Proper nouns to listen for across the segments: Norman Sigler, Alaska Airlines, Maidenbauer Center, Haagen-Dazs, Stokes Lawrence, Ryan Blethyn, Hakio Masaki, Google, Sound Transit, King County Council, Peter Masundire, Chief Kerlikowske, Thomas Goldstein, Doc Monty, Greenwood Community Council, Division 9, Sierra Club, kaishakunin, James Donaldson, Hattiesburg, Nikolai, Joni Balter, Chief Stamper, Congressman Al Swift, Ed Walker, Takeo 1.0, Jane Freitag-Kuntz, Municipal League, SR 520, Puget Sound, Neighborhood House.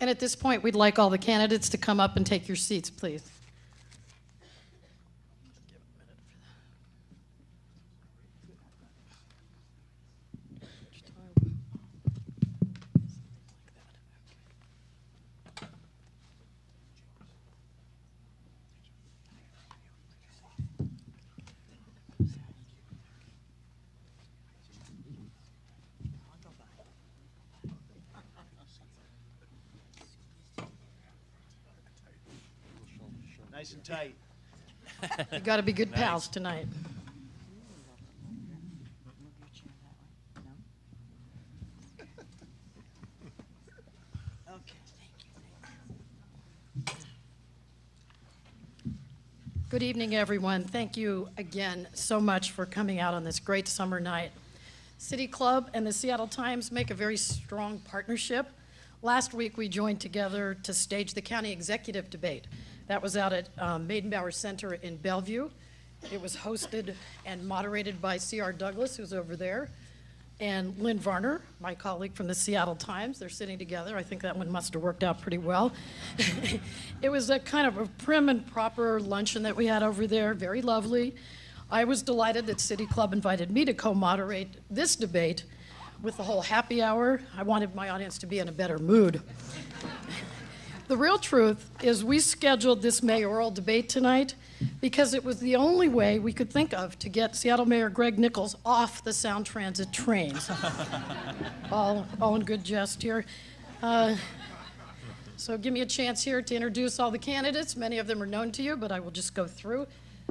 And at this point, we'd like all the candidates to come up and take your seats, please. Nice and tight. You got to be good pals tonight. Good evening, everyone. Thank you again so much for coming out on this great summer night. City Club and the Seattle Times make a very strong partnership. Last week, we joined together to stage the county executive debate. That was out at Maidenbauer Center in Bellevue. It was hosted and moderated by C.R. Douglas, who's over there, and Lynn Varner, my colleague from the Seattle Times. They're sitting together. I think that one must have worked out pretty well. It was a kind of a prim and proper luncheon that we had over there, very lovely. I was delighted that City Club invited me to co-moderate this debate with the whole happy hour. I wanted my audience to be in a better mood. The real truth is we scheduled this mayoral debate tonight because it was the only way we could think of to get Seattle Mayor Greg Nickels off the Sound Transit train. So, all in good jest here. So give me a chance here to introduce all the candidates. Many of them are known to you, but I will just go through.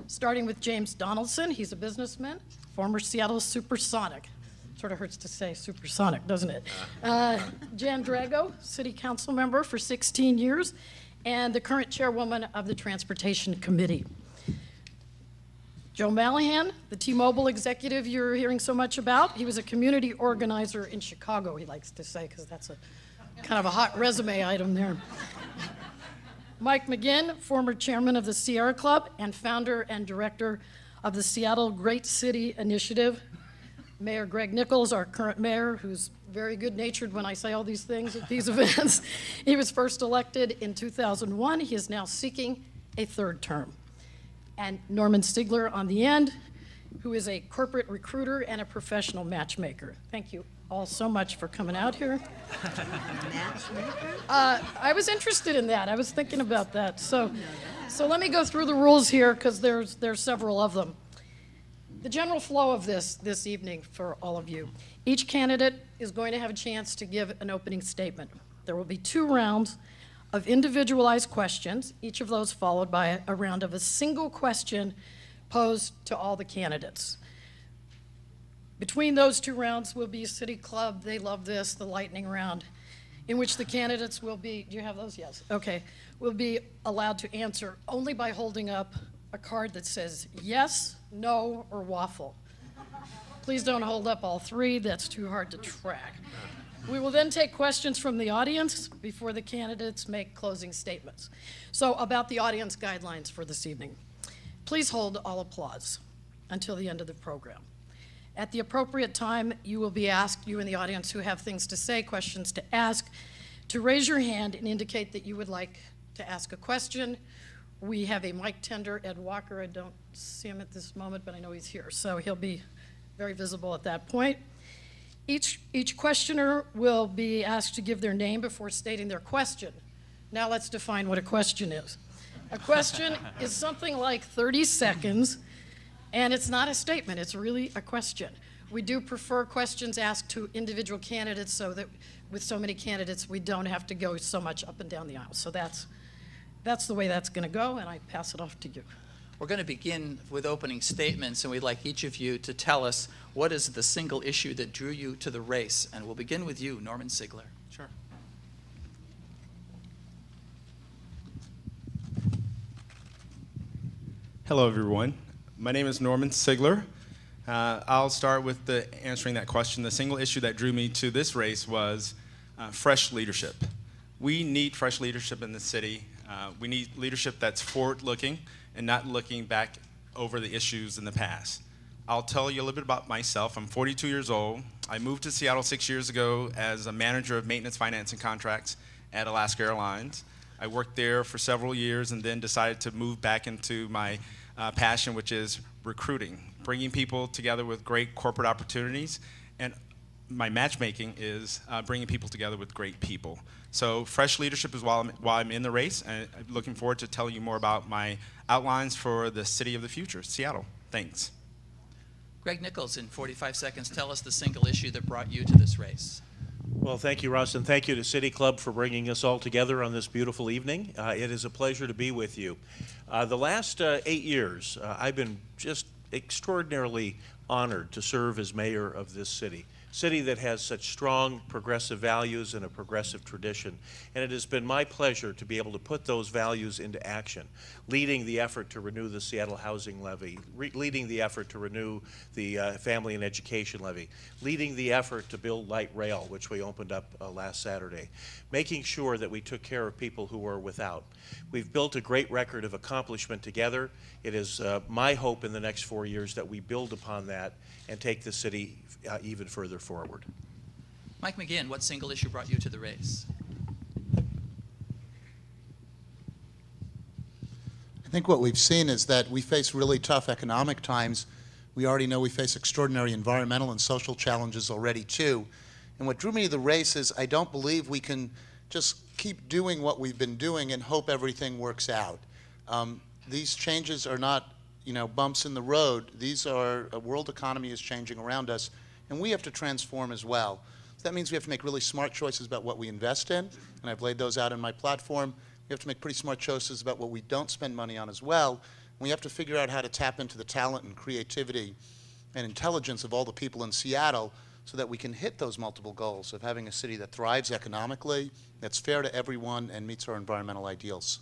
Starting with James Donaldson. He's a businessman, former Seattle Supersonic. Sort of hurts to say supersonic, doesn't it? Jan Drago, city council member for 16 years, and the current chairwoman of the Transportation Committee. Joe Mallahan, the T-Mobile executive you're hearing so much about. He was a community organizer in Chicago, he likes to say, because that's a kind of a hot resume item there. Mike McGinn, former chairman of the Sierra Club and founder and director of the Seattle Great City Initiative. Mayor Greg Nickels, our current mayor, who's very good-natured when I say all these things at these events. He was first elected in 2001. He is now seeking a third term. And Norman Sigler on the end, who is a corporate recruiter and a professional matchmaker. Thank you all so much for coming out here. I was interested in that. I was thinking about that. So let me go through the rules here, because there's several of them. The general flow of this evening for all of you. Each candidate is going to have a chance to give an opening statement. There will be two rounds of individualized questions, each of those followed by a round of a single question posed to all the candidates. Between those two rounds will be City Club, they love this, the lightning round, in which the candidates will be, do you have those? Yes, okay. Will be allowed to answer only by holding up a card that says yes, no, or waffle. Please don't hold up all three, that's too hard to track. We will then take questions from the audience before the candidates make closing statements. So about the audience guidelines for this evening. Please hold all applause until the end of the program. At the appropriate time, you will be asked, you in the audience who have things to say, questions to ask, to raise your hand and indicate that you would like to ask a question. We have a mic tender, Ed Walker. I don't see him at this moment, but I know he's here, so he'll be very visible at that point. Each questioner will be asked to give their name before stating their question. Now let's define what a question is. A question is something like 30 seconds, and it's not a statement, it's really a question. We do prefer questions asked to individual candidates so that with so many candidates, we don't have to go so much up and down the aisle, so that's the way that's going to go, and I pass it off to you. We're going to begin with opening statements, and we'd like each of you to tell us what is the single issue that drew you to the race. And we'll begin with you, Norman Sigler. Sure. Hello, everyone. My name is Norman Sigler. I'll start with answering that question. The single issue that drew me to this race was fresh leadership. We need fresh leadership in the city. We need leadership that's forward-looking and not looking back over the issues in the past. I'll tell you a little bit about myself. I'm 42 years old. I moved to Seattle 6 years ago as a manager of maintenance, finance, and contracts, at Alaska Airlines. I worked there for several years and then decided to move back into my passion, which is recruiting, bringing people together with great corporate opportunities. And my matchmaking is bringing people together with great people. So fresh leadership is while I'm in the race, and I'm looking forward to telling you more about my outlines for the city of the future, Seattle. Thanks. Greg Nickels, in 45 seconds, tell us the single issue that brought you to this race. Well, thank you, Russ, and thank you to City Club for bringing us all together on this beautiful evening. It is a pleasure to be with you. The last 8 years, I've been just extraordinarily honored to serve as mayor of this city that has such strong progressive values and a progressive tradition. And it has been my pleasure to be able to put those values into action, leading the effort to renew the Seattle Housing Levy, leading the effort to renew the Family and Education Levy, leading the effort to build light rail, which we opened up last Saturday, making sure that we took care of people who are without. We've built a great record of accomplishment together. It is my hope in the next 4 years that we build upon that and take the city even further forward. Mike McGinn, what single issue brought you to the race? I think what we've seen is that we face really tough economic times. We already know we face extraordinary environmental and social challenges already too. And what drew me to the race is I don't believe we can just keep doing what we've been doing and hope everything works out. These changes are not, you know, bumps in the road. These are, a world economy is changing around us, and we have to transform as well. So that means we have to make really smart choices about what we invest in, and I've laid those out in my platform. We have to make pretty smart choices about what we don't spend money on as well. We have to figure out how to tap into the talent and creativity and intelligence of all the people in Seattle so that we can hit those multiple goals of having a city that thrives economically, that's fair to everyone, and meets our environmental ideals.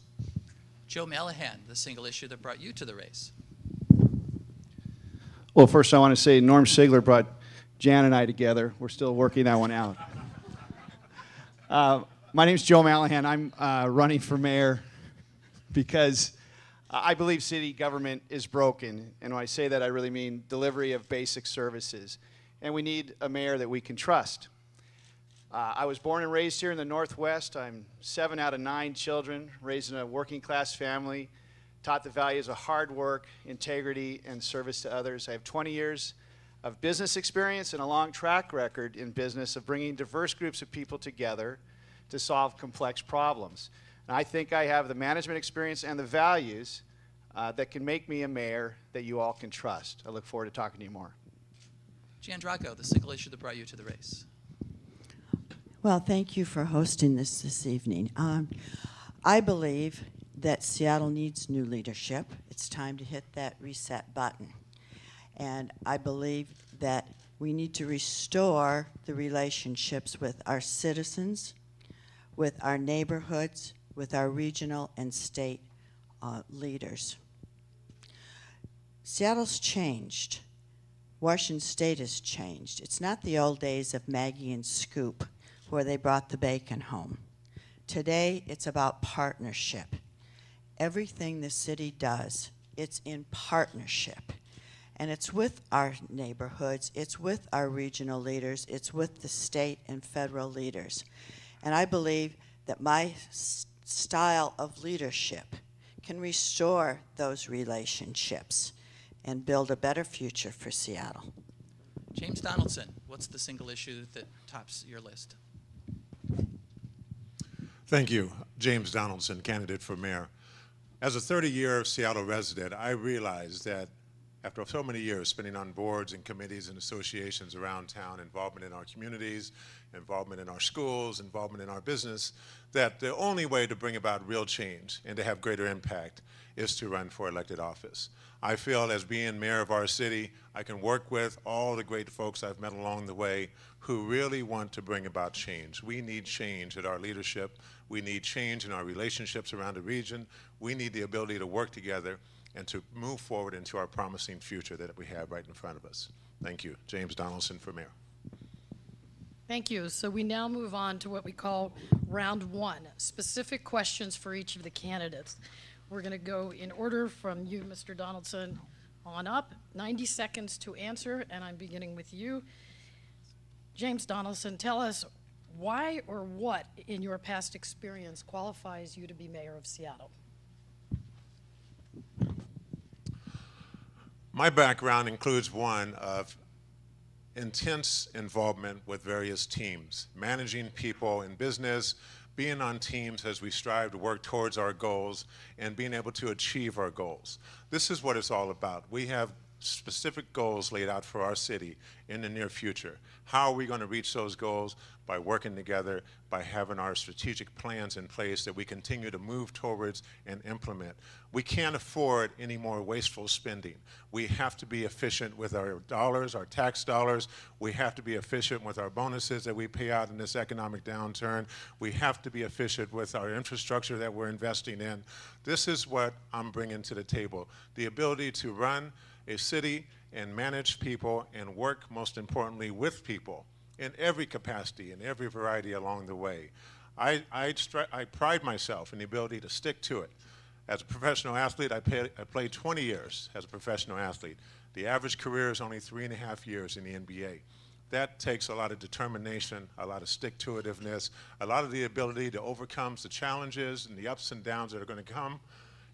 Joe Mallahan, the single issue that brought you to the race. Well, first I want to say Norm Sigler brought Jan and I together. We're still working that one out. My name's Joe Mallahan. I'm running for mayor because I believe city government is broken. And when I say that, I really mean delivery of basic services. And we need a mayor that we can trust. I was born and raised here in the Northwest. I'm 7 out of 9 children, raised in a working class family, taught the values of hard work, integrity, and service to others. I have 20 years of business experience and a long track record in business of bringing diverse groups of people together to solve complex problems. And I think I have the management experience and the values that can make me a mayor that you all can trust. I look forward to talking to you more. Jan Drago, the single issue that brought you to the race. Well, thank you for hosting this evening. I believe that Seattle needs new leadership. It's time to hit that reset button. And I believe that we need to restore the relationships with our citizens, with our neighborhoods, with our regional and state leaders. Seattle's changed. Washington State has changed. It's not the old days of Maggie and Scoop where they brought the bacon home. Today, it's about partnership. Everything the city does, it's in partnership. And it's with our neighborhoods, it's with our regional leaders, it's with the state and federal leaders. And I believe that my style of leadership can restore those relationships and build a better future for Seattle. James Donaldson, what's the single issue that tops your list? Thank you. James Donaldson, candidate for mayor. As a 30-year Seattle resident, I realized that after so many years spending on boards and committees and associations around town, involvement in our communities, involvement in our schools, involvement in our business, that the only way to bring about real change and to have greater impact is to run for elected office. I feel as being mayor of our city, I can work with all the great folks I've met along the way who really want to bring about change. We need change at our leadership. We need change in our relationships around the region. We need the ability to work together and to move forward into our promising future that we have right in front of us. Thank you. James Donaldson for mayor. Thank you. So we now move on to what we call round 1, specific questions for each of the candidates. We're going to go in order from you, Mr. Donaldson, on up. 90 seconds to answer, and I'm beginning with you. James Donaldson, tell us Why or what in your past experience qualifies you to be mayor of Seattle? My background includes one of intense involvement with various teams, managing people in business, being on teams as we strive to work towards our goals and being able to achieve our goals. This is what it's all about. We have specific goals laid out for our city in the near future. How are we going to reach those goals? By working together, by having our strategic plans in place that we continue to move towards and implement. We can't afford any more wasteful spending. We have to be efficient with our dollars, our tax dollars. We have to be efficient with our bonuses that we pay out in this economic downturn. We have to be efficient with our infrastructure that we're investing in. This is what I'm bringing to the table, the ability to run a city and manage people and work, most importantly, with people in every capacity, in every variety along the way. I pride myself in the ability to stick to it. As a professional athlete, I played 20 years as a professional athlete. The average career is only 3.5 years in the NBA. That takes a lot of determination, a lot of stick-to-itiveness, a lot of the ability to overcome the challenges and the ups and downs that are going to come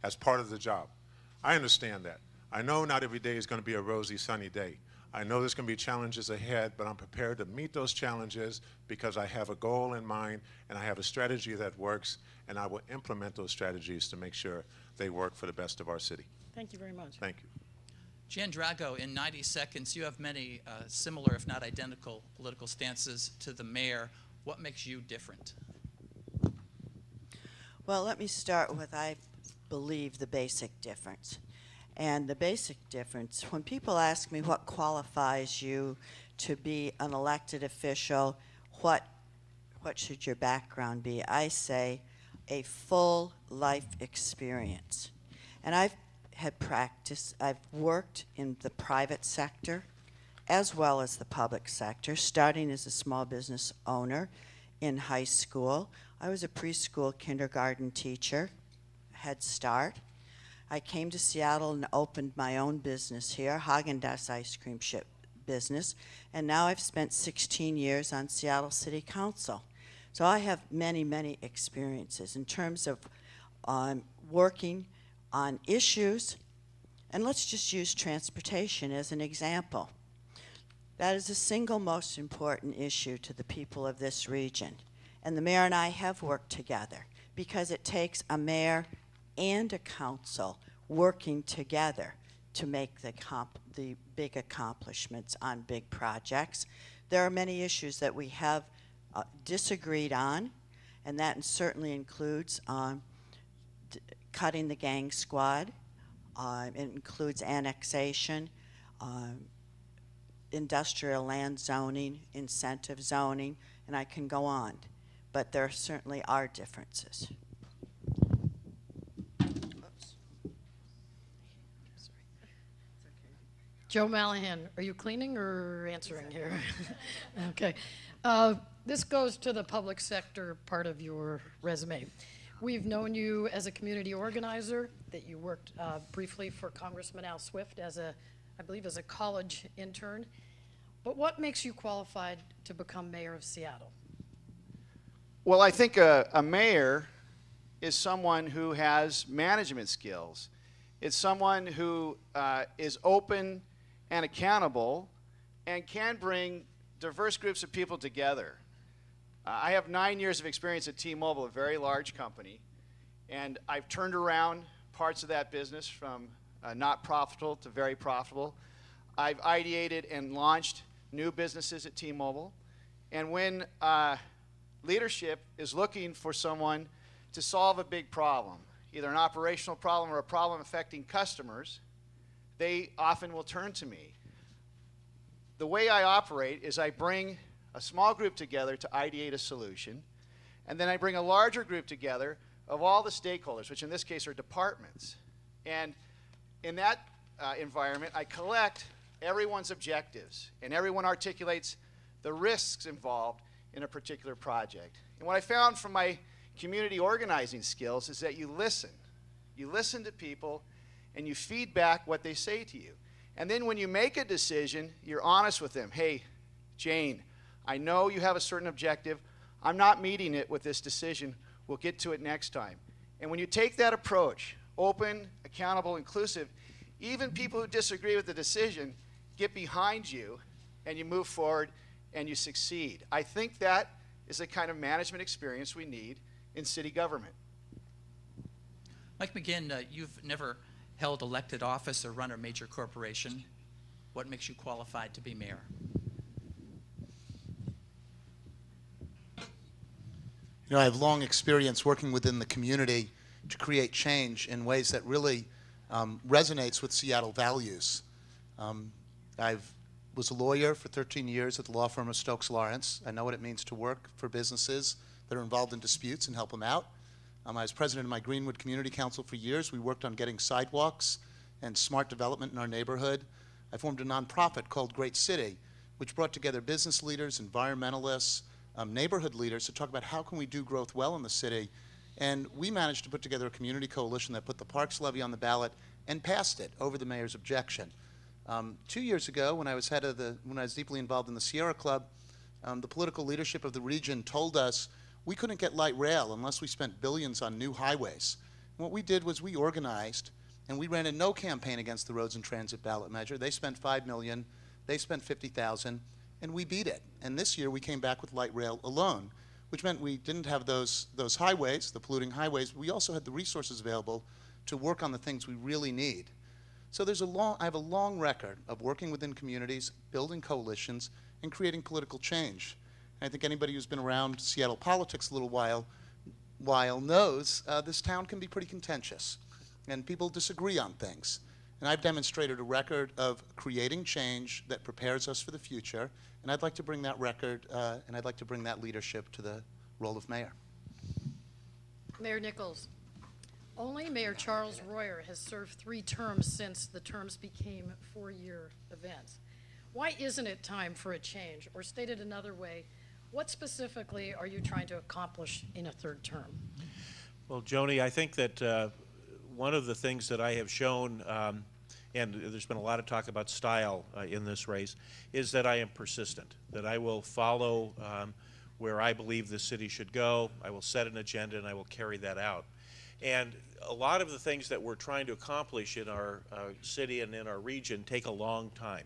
as part of the job. I understand that. I know not every day is going to be a rosy, sunny day. I know there's going to be challenges ahead, but I'm prepared to meet those challenges because I have a goal in mind and I have a strategy that works, and I will implement those strategies to make sure they work for the best of our city. Thank you very much. Thank you. Jan Drago, in 90 seconds, you have many similar, if not identical, political stances to the mayor. What makes you different? Well, let me start with, I believe, the basic difference. And the basic difference, when people ask me what qualifies you to be an elected official, what should your background be, I say a full life experience. And I've had practice, I've worked in the private sector as well as the public sector, starting as a small business owner in high school. I was a preschool kindergarten teacher, Head Start. I came to Seattle and opened my own business here, Haagen-Dazs ice cream ship business, and now I've spent 16 years on Seattle City Council. So I have many, many experiences in terms of working on issues, and let's just use transportation as an example. That is the single most important issue to the people of this region, and the mayor and I have worked together because it takes a mayor and a council working together to make the big accomplishments on big projects. There are many issues that we have disagreed on, and that certainly includes cutting the gang squad, it includes annexation, industrial land zoning, incentive zoning, and I can go on, but there certainly are differences. Joe Mallahan, are you cleaning or answering here? Okay. This goes to the public sector part of your resume. We've known you as a community organizer, that you worked briefly for Congressman Al Swift as a, I believe, as a college intern. But what makes you qualified to become mayor of Seattle? Well, I think a mayor is someone who has management skills. It's someone who is open and accountable and can bring diverse groups of people together. I have 9 years of experience at T-Mobile, a very large company, and I've turned around parts of that business from not profitable to very profitable. I've ideated and launched new businesses at T-Mobile, and when leadership is looking for someone to solve a big problem, either an operational problem or a problem affecting customers, they often will turn to me. The way I operate is I bring a small group together to ideate a solution, and then I bring a larger group together of all the stakeholders, which in this case are departments. And in that environment, I collect everyone's objectives, and everyone articulates the risks involved in a particular project. And what I found from my community organizing skills is that you listen to people, and you feed back what they say to you. And then when you make a decision, you're honest with them. Hey, Jane, I know you have a certain objective. I'm not meeting it with this decision. We'll get to it next time. And when you take that approach, open, accountable, inclusive, even people who disagree with the decision get behind you, and you move forward, and you succeed. I think that is the kind of management experience we need in city government. Mike McGinn, you've never held elected office or run a major corporation. What makes you qualified to be mayor? You know, I have long experience working within the community to create change in ways that really resonates with Seattle values. I was a lawyer for 13 years at the law firm of Stokes Lawrence. I know what it means to work for businesses that are involved in disputes and help them out. I was president of my Greenwood Community Council for years. We worked on getting sidewalks and smart development in our neighborhood. I formed a nonprofit called Great City, which brought together business leaders, environmentalists, neighborhood leaders to talk about how can we do growth well in the city. And we managed to put together a community coalition that put the parks levy on the ballot and passed it over the mayor's objection. 2 years ago, when I was deeply involved in the Sierra Club, the political leadership of the region told us we couldn't get light rail unless we spent billions on new highways. And what we did was we organized and we ran a no campaign against the roads and transit ballot measure. They spent $5 million, they spent $50,000, and we beat it. And this year we came back with light rail alone, which meant we didn't have those highways, the polluting highways. We also had the resources available to work on the things we really need. So there's I have a long record of working within communities, building coalitions, and creating political change. And I think anybody who's been around Seattle politics a little while knows this town can be pretty contentious, and people disagree on things. And I've demonstrated a record of creating change that prepares us for the future, and I'd like to bring that record, and I'd like to bring that leadership to the role of mayor. Mayor Nickels, only Mayor Charles Royer has served 3 terms since the terms became 4-year events. Why isn't it time for a change? Or stated another way, what specifically are you trying to accomplish in a 3rd term? Well, Joni, I think that one of the things that I have shown, and there's been a lot of talk about style in this race, is that I am persistent, that I will follow where I believe the city should go. I will set an agenda, and I will carry that out. And a lot of the things that we're trying to accomplish in our city and in our region take a long time.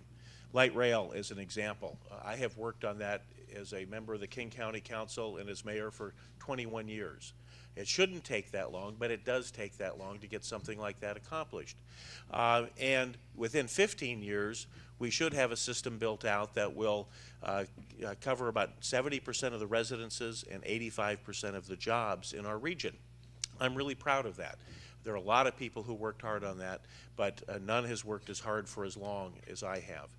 Light rail is an example. I have worked on that as a member of the King County Council and as mayor for 21 years. It shouldn't take that long, but it does take that long to get something like that accomplished. And within 15 years, we should have a system built out that will cover about 70% of the residences and 85% of the jobs in our region. I'm really proud of that. There are a lot of people who worked hard on that, but none has worked as hard for as long as I have.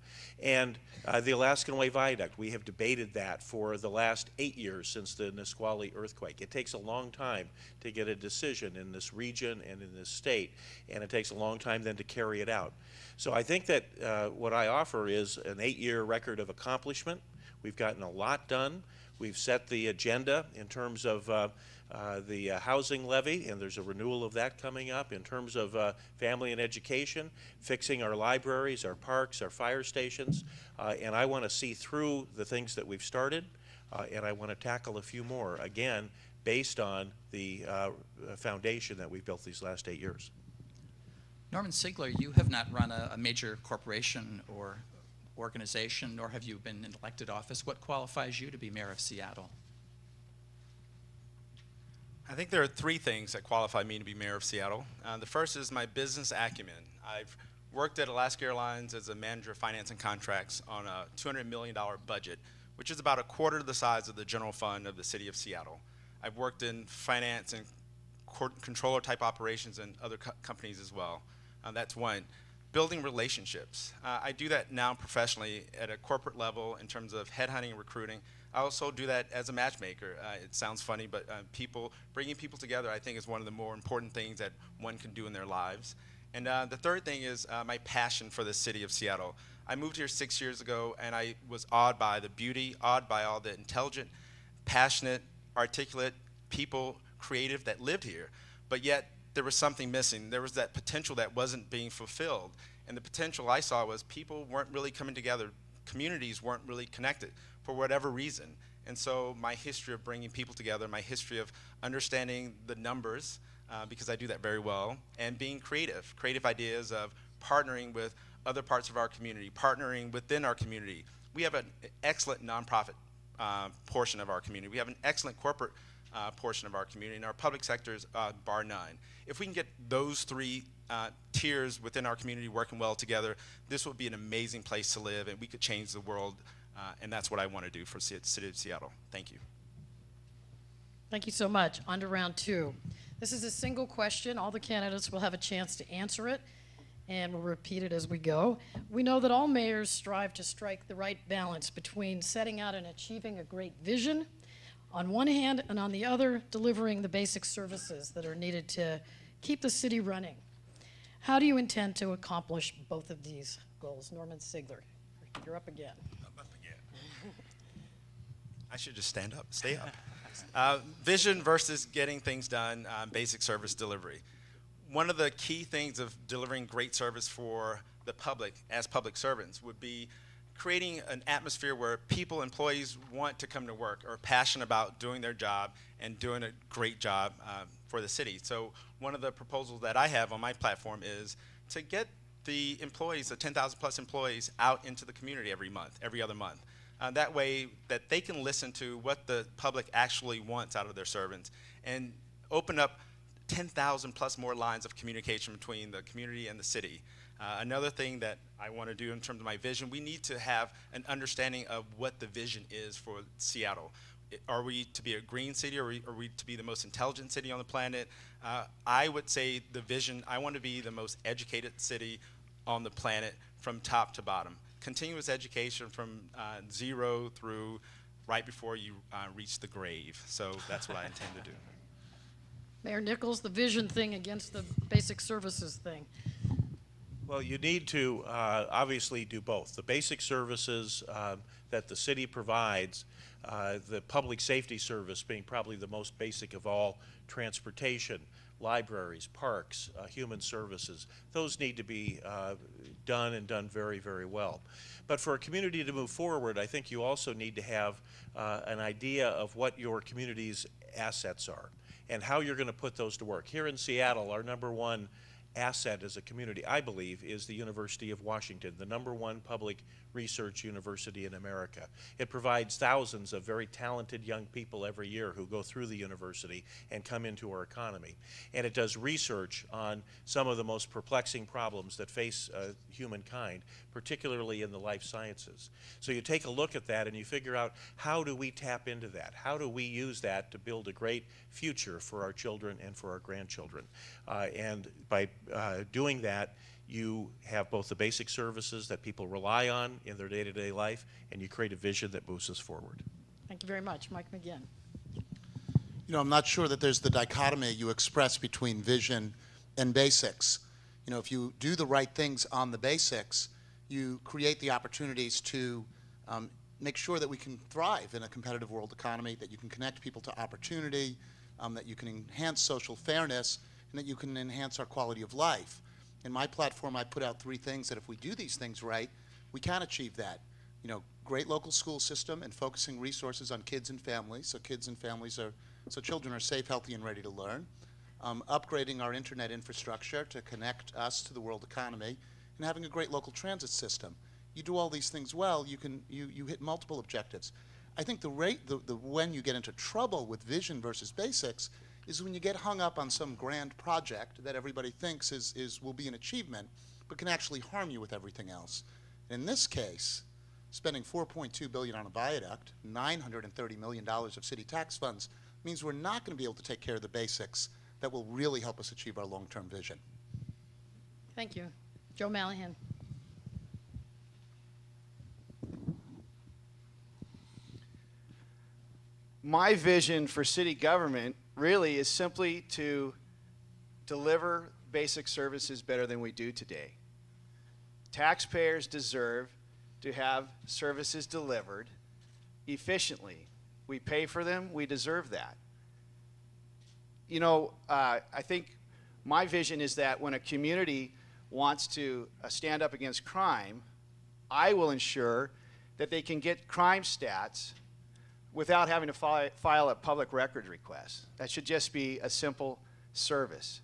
And the Alaskan Way Viaduct, we have debated that for the last 8 years since the Nisqually earthquake. It takes a long time to get a decision in this region and in this state, and it takes a long time then to carry it out. So I think that what I offer is an 8-year record of accomplishment. We've gotten a lot done. We've set the agenda in terms of the housing levy, and there's a renewal of that coming up, in terms of family and education, fixing our libraries, our parks, our fire stations, and I want to see through the things that we've started, and I want to tackle a few more, again, based on the foundation that we've built these last 8 years. Norman Sigler, you have not run a major corporation or organization, nor have you been in elected office. What qualifies you to be mayor of Seattle? I think there are 3 things that qualify me to be mayor of Seattle. The first is my business acumen. I've worked at Alaska Airlines as a manager of finance and contracts on a $200 million budget, which is about a quarter the size of the general fund of the city of Seattle. I've worked in finance and controller type operations and other companies as well. That's one. Building relationships. I do that now professionally at a corporate level in terms of headhunting and recruiting. I also do that as a matchmaker. It sounds funny, but bringing people together, I think, is one of the more important things that one can do in their lives. And the third thing is my passion for the city of Seattle. I moved here 6 years ago, and I was awed by the beauty, awed by all the intelligent, passionate, articulate people, creative that lived here. But yet, there was something missing. There was that potential that wasn't being fulfilled. And the potential I saw was people weren't really coming together. Communities weren't really connected for whatever reason. And so my history of bringing people together, my history of understanding the numbers, because I do that very well, and being creative, creative ideas of partnering with other parts of our community, partnering within our community. We have an excellent nonprofit portion of our community. We have an excellent corporate portion of our community, and our public sector is bar none. If we can get those three tiers within our community working well together, this would be an amazing place to live, and we could change the world, and that's what I want to do for the City of Seattle. Thank you. Thank you so much. On to round two. This is a single question. All the candidates will have a chance to answer it, and we'll repeat it as we go. We know that all mayors strive to strike the right balance between setting out and achieving a great vision on one hand, and on the other, delivering the basic services that are needed to keep the city running. How do you intend to accomplish both of these goals? Norman Sigler, you're up again. I'm up again. I should just stand up, stay up. Vision versus getting things done, basic service delivery. One of the key things of delivering great service for the public as public servants would be creating an atmosphere where people, employees, want to come to work or are passionate about doing their job and doing a great job for the city. So one of the proposals that I have on my platform is to get the employees, the 10,000 plus employees, out into the community every month, every other month. That way that they can listen to what the public actually wants out of their servants and open up 10,000 plus more lines of communication between the community and the city. Another thing that I want to do in terms of my vision, we need to have an understanding of what the vision is for Seattle. Are we to be a green city? Are we to be the most intelligent city on the planet? I would say the vision, I want to be the most educated city on the planet from top to bottom. Continuous education from zero through right before you reach the grave. So that's what I intend to do. Mayor Nickels, the vision thing against the basic services thing. Well, you need to obviously do both. The basic services that the city provides, the public safety service being probably the most basic of all, transportation, libraries, parks, human services, those need to be done and done very, very well. But for a community to move forward, I think you also need to have an idea of what your community's assets are and how you're going to put those to work. Here in Seattle, our number one asset as a community, I believe, is the University of Washington, the number one public research university in America. It provides thousands of very talented young people every year who go through the university and come into our economy. And it does research on some of the most perplexing problems that face humankind, particularly in the life sciences. So you take a look at that and you figure out, how do we tap into that? How do we use that to build a great future for our children and for our grandchildren? And by doing that, you have both the basic services that people rely on in their day-to-day life, and you create a vision that moves us forward. Thank you very much. Mike McGinn. You know, I'm not sure that there's the dichotomy you express between vision and basics. You know, if you do the right things on the basics, you create the opportunities to make sure that we can thrive in a competitive world economy, that you can connect people to opportunity, that you can enhance social fairness, and that you can enhance our quality of life. In my platform, I put out three things that if we do these things right, we can achieve that. You know, great local school system and focusing resources on kids and families, so kids and families are, so children are safe, healthy, and ready to learn. Upgrading our internet infrastructure to connect us to the world economy, and having a great local transit system. You do all these things well, you can, you hit multiple objectives. I think when you get into trouble with vision versus basics is when you get hung up on some grand project that everybody thinks will be an achievement, but can actually harm you with everything else. In this case, spending $4.2 billion on a viaduct, $930 million of city tax funds, means we're not going to be able to take care of the basics that will really help us achieve our long-term vision. Thank you. Joe Mallahan. My vision for city government really is simply to deliver basic services better than we do today. Taxpayers deserve to have services delivered efficiently. We pay for them, we deserve that. You know, I think my vision is that when a community wants to stand up against crime, I will ensure that they can get crime stats without having to file a public record request. That should just be a simple service.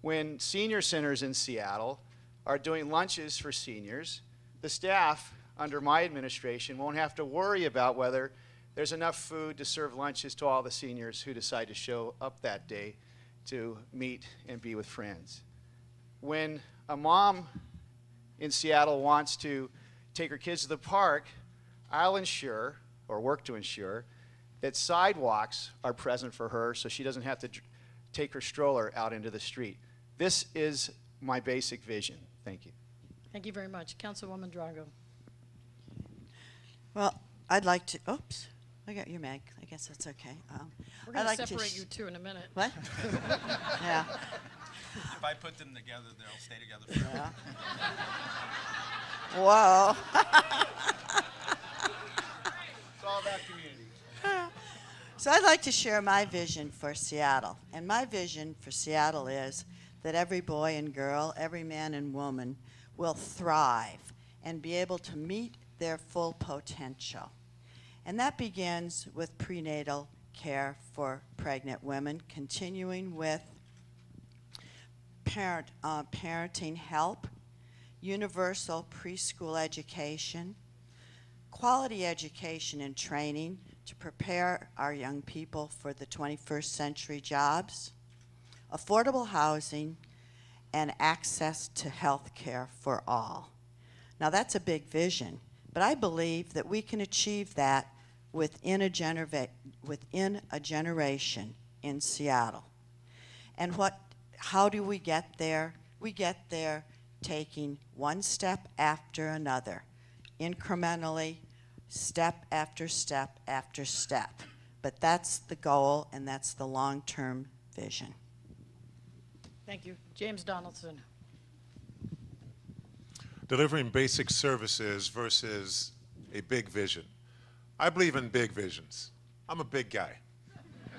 When senior centers in Seattle are doing lunches for seniors, the staff under my administration won't have to worry about whether there's enough food to serve lunches to all the seniors who decide to show up that day to meet and be with friends. When a mom in Seattle wants to take her kids to the park, I'll ensure, or work to ensure, that sidewalks are present for her so she doesn't have to take her stroller out into the street. This is my basic vision. Thank you. Thank you very much. Councilwoman Drago. Well, I'd like to, oops, I got your mag. I guess that's okay. We're going like to separate you two in a minute. What? Yeah. If I put them together, they'll stay together forever. Yeah. Wow. It's all about community. So I'd like to share my vision for Seattle. And my vision for Seattle is that every boy and girl, every man and woman will thrive and be able to meet their full potential. And that begins with prenatal care for pregnant women, continuing with parenting help, universal preschool education, quality education and training to prepare our young people for the 21st century jobs, affordable housing, and access to health care for all. Now that's a big vision, but I believe that we can achieve that within a generation in Seattle. And how do we get there? We get there taking one step after another, incrementally, step after step after step. But that's the goal, and that's the long-term vision. Thank you. James Donaldson. Delivering basic services versus a big vision. I believe in big visions. I'm a big guy.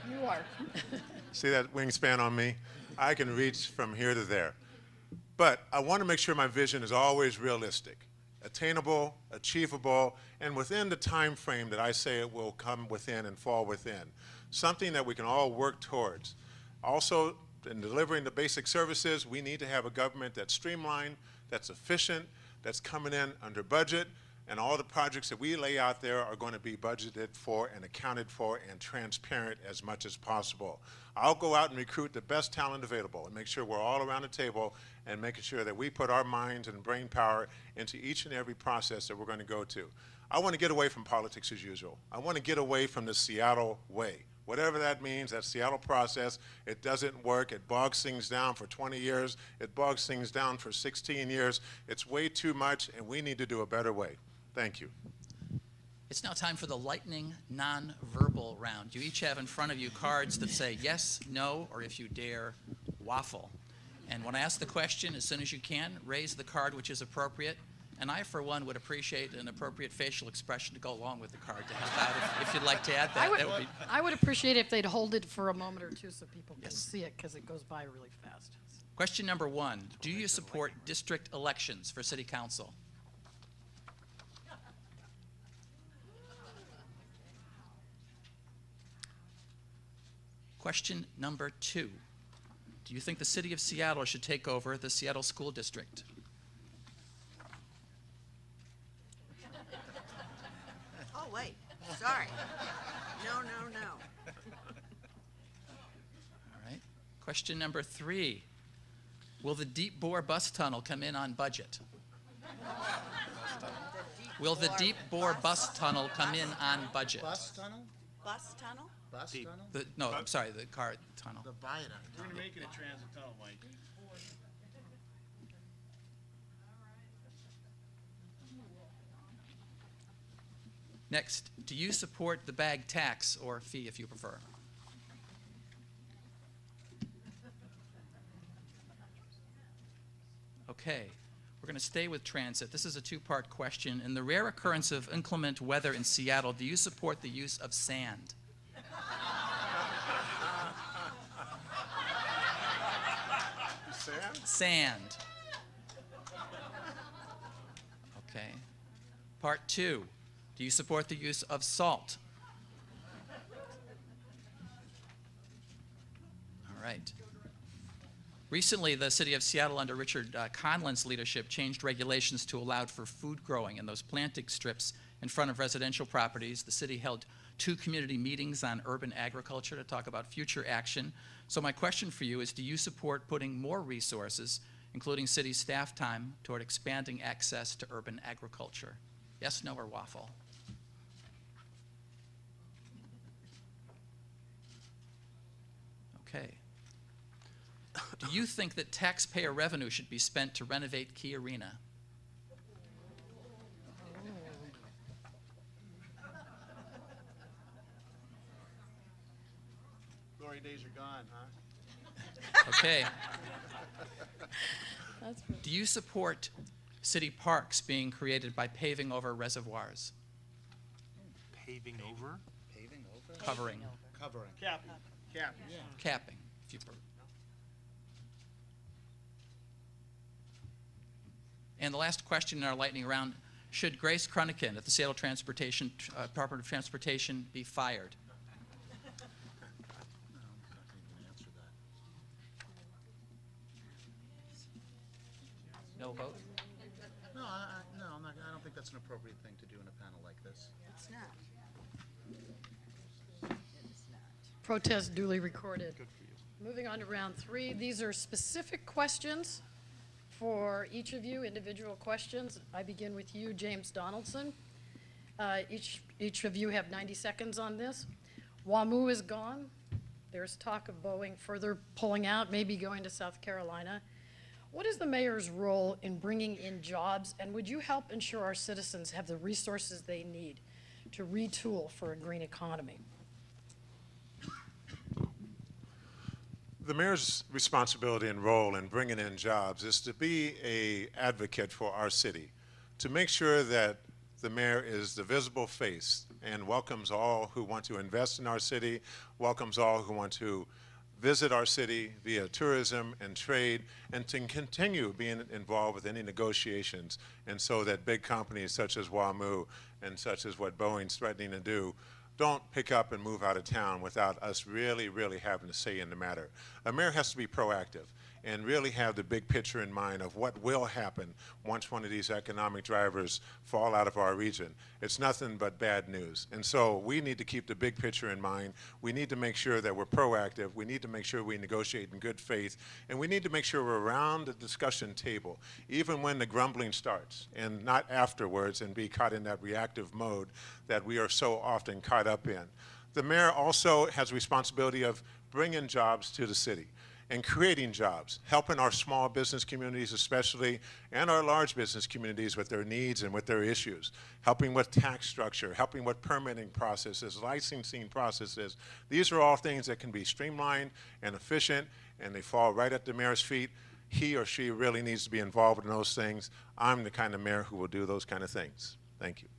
You are. See that wingspan on me? I can reach from here to there. But I want to make sure my vision is always realistic, attainable, achievable, and within the time frame that I say it will come within and fall within. Something that we can all work towards. Also, in delivering the basic services, we need to have a government that's streamlined, that's efficient, that's coming in under budget, and all the projects that we lay out there are going to be budgeted for and accounted for and transparent as much as possible. I'll go out and recruit the best talent available and make sure we're all around the table and making sure that we put our minds and brain power into each and every process that we're going to go to. I want to get away from politics as usual. I want to get away from the Seattle way. Whatever that means, that Seattle process, it doesn't work. It bogs things down for 20 years. It bogs things down for 16 years. It's way too much, and we need to do a better way. Thank you. It's now time for the lightning non-verbal round. You each have in front of you cards that say yes, no, or if you dare, waffle. And when I ask the question, as soon as you can, raise the card which is appropriate. And I, for one, would appreciate an appropriate facial expression to go along with the card to help out. If you'd like to add that, that would be. I would appreciate it if they'd hold it for a moment or two so people can see it, because it goes by really fast. Question number one, do you support district elections for city council? Question number two, do you think the city of Seattle should take over the Seattle School District? Wait, sorry. No. All right. Question number three. Will the deep bore bus tunnel come in on budget? Will the deep bore bus tunnel come in on budget? Bus tunnel? Bus tunnel? Bus tunnel? No, I'm sorry, the car tunnel. The viaduct. We're going to make it a transit tunnel, Mike. Next, do you support the bag tax, or fee if you prefer? Okay, we're going to stay with transit. This is a two-part question. In the rare occurrence of inclement weather in Seattle, do you support the use of sand? Sand? Sand. Okay. Part two. Do you support the use of salt? site. Recently, the city of Seattle under Richard Conlin's leadership changed regulations to allow for food growing in those planting strips in front of residential properties. The city held 2 community meetings on urban agriculture to talk about future action. So my question for you is, do you support putting more resources, including city staff time, toward expanding access to urban agriculture? Yes, no, or waffle? Okay. Do you think that taxpayer revenue should be spent to renovate Key Arena? Glory days are gone, huh? Okay. Do you support city parks being created by paving over reservoirs? Paving over? Paving over? Covering. Covering. Capping. Capping. Yeah. Capping. If you And the last question in our lightning round, should Grace Crunican at the Seattle Transportation, Department of Transportation be fired? No vote? No, I don't think that's an appropriate thing to do in a panel like this. It's not. Protest duly recorded. Good for you. Moving on to round 3, these are specific questions for each of you, individual questions. I begin with you, James Donaldson. Each of you have 90 seconds on this. WAMU is gone. There's talk of Boeing further pulling out, maybe going to South Carolina. What is the mayor's role in bringing in jobs, and would you help ensure our citizens have the resources they need to retool for a green economy? The mayor's responsibility and role in bringing in jobs is to be an advocate for our city, to make sure that the mayor is the visible face and welcomes all who want to invest in our city, welcomes all who want to visit our city via tourism and trade, and to continue being involved with any negotiations, and so that big companies such as WAMU and such as what Boeing's threatening to do don't pick up and move out of town without us really, really having to say in the matter. A mayor has to be proactive and really have the big picture in mind of what will happen once one of these economic drivers fall out of our region. It's nothing but bad news. And so we need to keep the big picture in mind. We need to make sure that we're proactive. We need to make sure we negotiate in good faith. And we need to make sure we're around the discussion table, even when the grumbling starts, and not afterwards and be caught in that reactive mode that we are so often caught up in. The mayor also has responsibility of bringing jobs to the city and creating jobs, helping our small business communities especially, and our large business communities with their needs and with their issues, helping with tax structure, helping with permitting processes, licensing processes. These are all things that can be streamlined and efficient, and they fall right at the mayor's feet. He or she really needs to be involved in those things. I'm the kind of mayor who will do those kind of things. Thank you.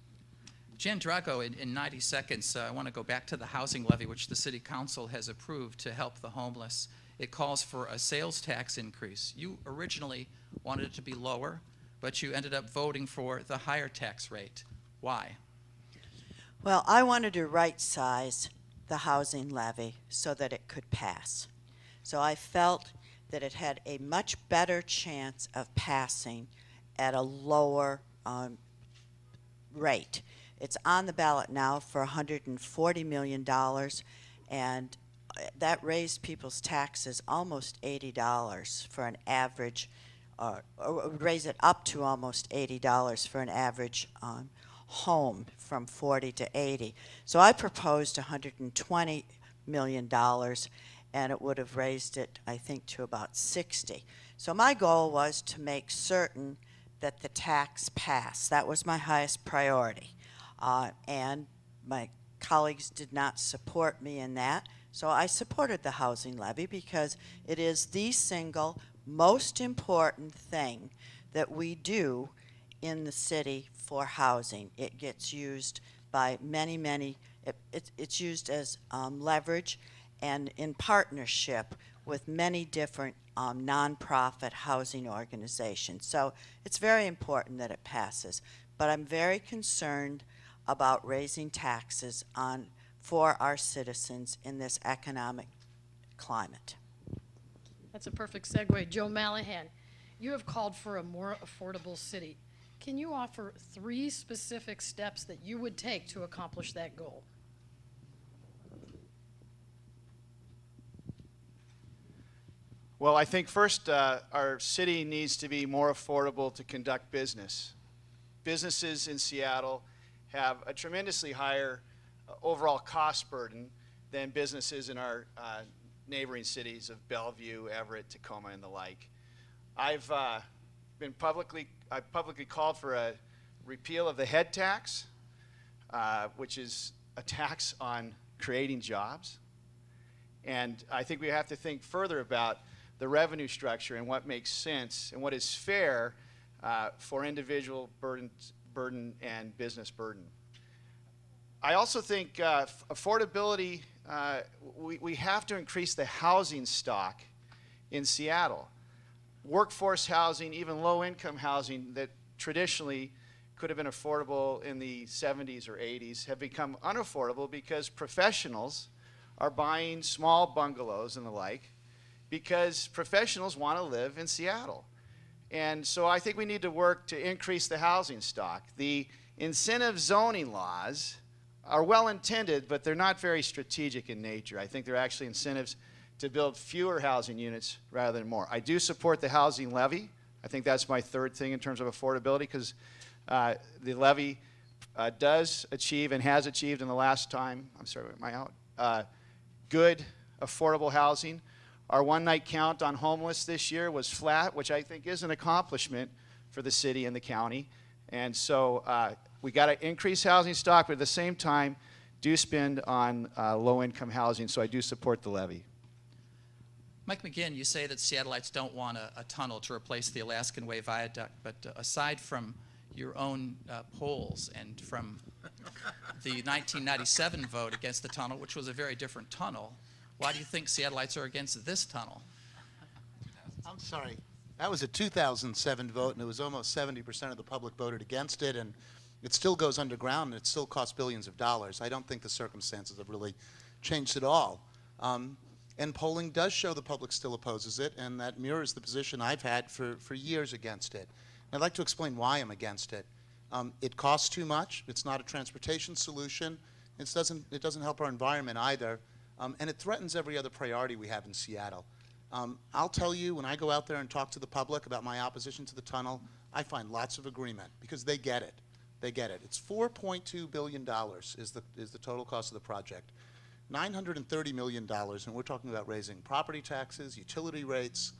Jan Drago, in 90 seconds, I want to go back to the housing levy, which the city council has approved to help the homeless. It calls for a sales tax increase. You originally wanted it to be lower, but you ended up voting for the higher tax rate. Why? Well, I wanted to right-size the housing levy so that it could pass. So I felt that it had a much better chance of passing at a lower rate. It's on the ballot now for $140 million, and that raised people's taxes almost $80 for an average, or raise it up to almost $80 for an average home from 40 to 80. So I proposed $120 million, and it would have raised it, I think, to about 60. So my goal was to make certain that the tax passed. That was my highest priority. And my colleagues did not support me in that. So I supported the housing levy because it is the single most important thing that we do in the city for housing. It gets used by many, many, it's used as leverage and in partnership with many different nonprofit housing organizations. So it's very important that it passes. But I'm very concerned about raising taxes for our citizens in this economic climate. That's a perfect segue. Joe Mallahan, you have called for a more affordable city. Can you offer 3 specific steps that you would take to accomplish that goal? Well, I think first, our city needs to be more affordable to conduct business. Businesses in Seattle have a tremendously higher overall cost burden than businesses in our neighboring cities of Bellevue, Everett, Tacoma, and the like. I've publicly called for a repeal of the head tax, which is a tax on creating jobs. And I think we have to think further about the revenue structure and what makes sense and what is fair for individual burden and business burden. I also think affordability, we have to increase the housing stock in Seattle. Workforce housing, even low-income housing that traditionally could have been affordable in the 70s or 80s have become unaffordable because professionals are buying small bungalows and the like, because professionals want to live in Seattle. And so I think we need to work to increase the housing stock. The incentive zoning laws are well-intended, but they're not very strategic in nature. I think they're actually incentives to build fewer housing units rather than more. I do support the housing levy. I think that's my third thing in terms of affordability, because the levy does achieve and has achieved in the last time, I'm sorry, am I out? Good, affordable housing. Our one-night count on homeless this year was flat, which I think is an accomplishment for the city and the county. And so we got to increase housing stock, but at the same time, do spend on low-income housing. So I do support the levy. Mike McGinn, you say that Seattleites don't want a tunnel to replace the Alaskan Way Viaduct, but aside from your own polls and from the 1997 vote against the tunnel, which was a very different tunnel, why do you think Seattleites are against this tunnel? I'm sorry. That was a 2007 vote, and it was almost 70% of the public voted against it, and it still goes underground, and it still costs billions of dollars. I don't think the circumstances have really changed at all. And polling does show the public still opposes it, and that mirrors the position I've had for years against it. And I'd like to explain why I'm against it. It costs too much. It's not a transportation solution. It doesn't help our environment either. And it threatens every other priority we have in Seattle. I'll tell you, when I go out there and talk to the public about my opposition to the tunnel, I find lots of agreement because they get it. They get it. It's $4.2 billion is the total cost of the project. $930 million, and we're talking about raising property taxes, utility rates,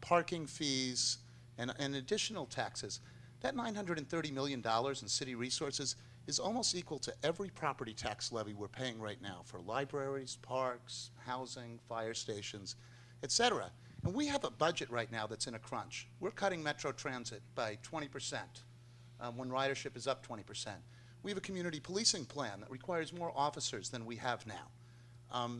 parking fees, and additional taxes. That $930 million in city resources is almost equal to every property tax levy we're paying right now for libraries, parks, housing, fire stations, et cetera. And we have a budget right now that's in a crunch. We're cutting Metro Transit by 20% when ridership is up 20%. We have a community policing plan that requires more officers than we have now.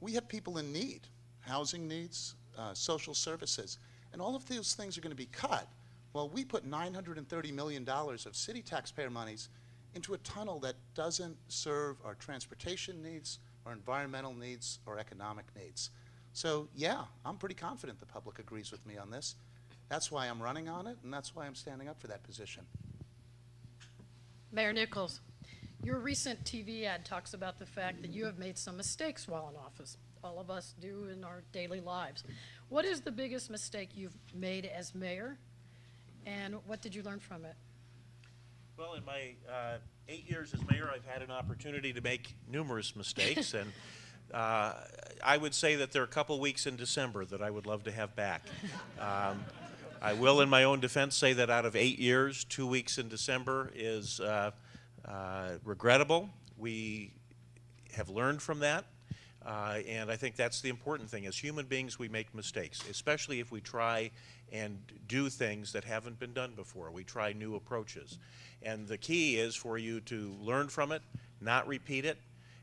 We have people in need, housing needs, social services, and all of those things are going to be cut. Well, we put $930 million of city taxpayer monies into a tunnel that doesn't serve our transportation needs, our environmental needs, or economic needs. So yeah, I'm pretty confident the public agrees with me on this. That's why I'm running on it, and that's why I'm standing up for that position. Mayor Nickels, your recent TV ad talks about the fact that you have made some mistakes while in office. All of us do in our daily lives. What is the biggest mistake you've made as mayor, and what did you learn from it? Well, in my 8 years as mayor, I've had an opportunity to make numerous mistakes, and I would say that there are a couple weeks in December that I would love to have back. I will, in my own defense, say that out of 8 years, 2 weeks in December is regrettable. We have learned from that, and I think that's the important thing. As human beings, we make mistakes, especially if we try and do things that haven't been done before. We try new approaches. And the key is for you to learn from it, not repeat it,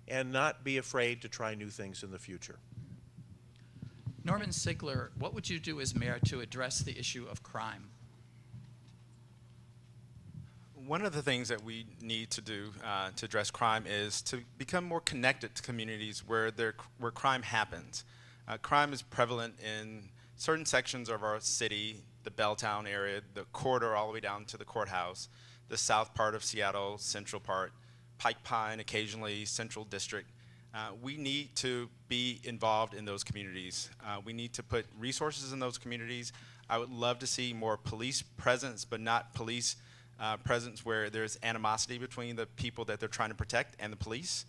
and not be afraid to try new things in the future. Norman Sigler, what would you do as mayor to address the issue of crime? One of the things that we need to do to address crime is to become more connected to communities where crime happens. Crime is prevalent in certain sections of our city, the Belltown area, the corridor all the way down to the courthouse, the south part of Seattle, central part, Pike Pine, occasionally Central District. We need to be involved in those communities. We need to put resources in those communities. I would love to see more police presence, but not police presence where there's animosity between the people that they're trying to protect and the police.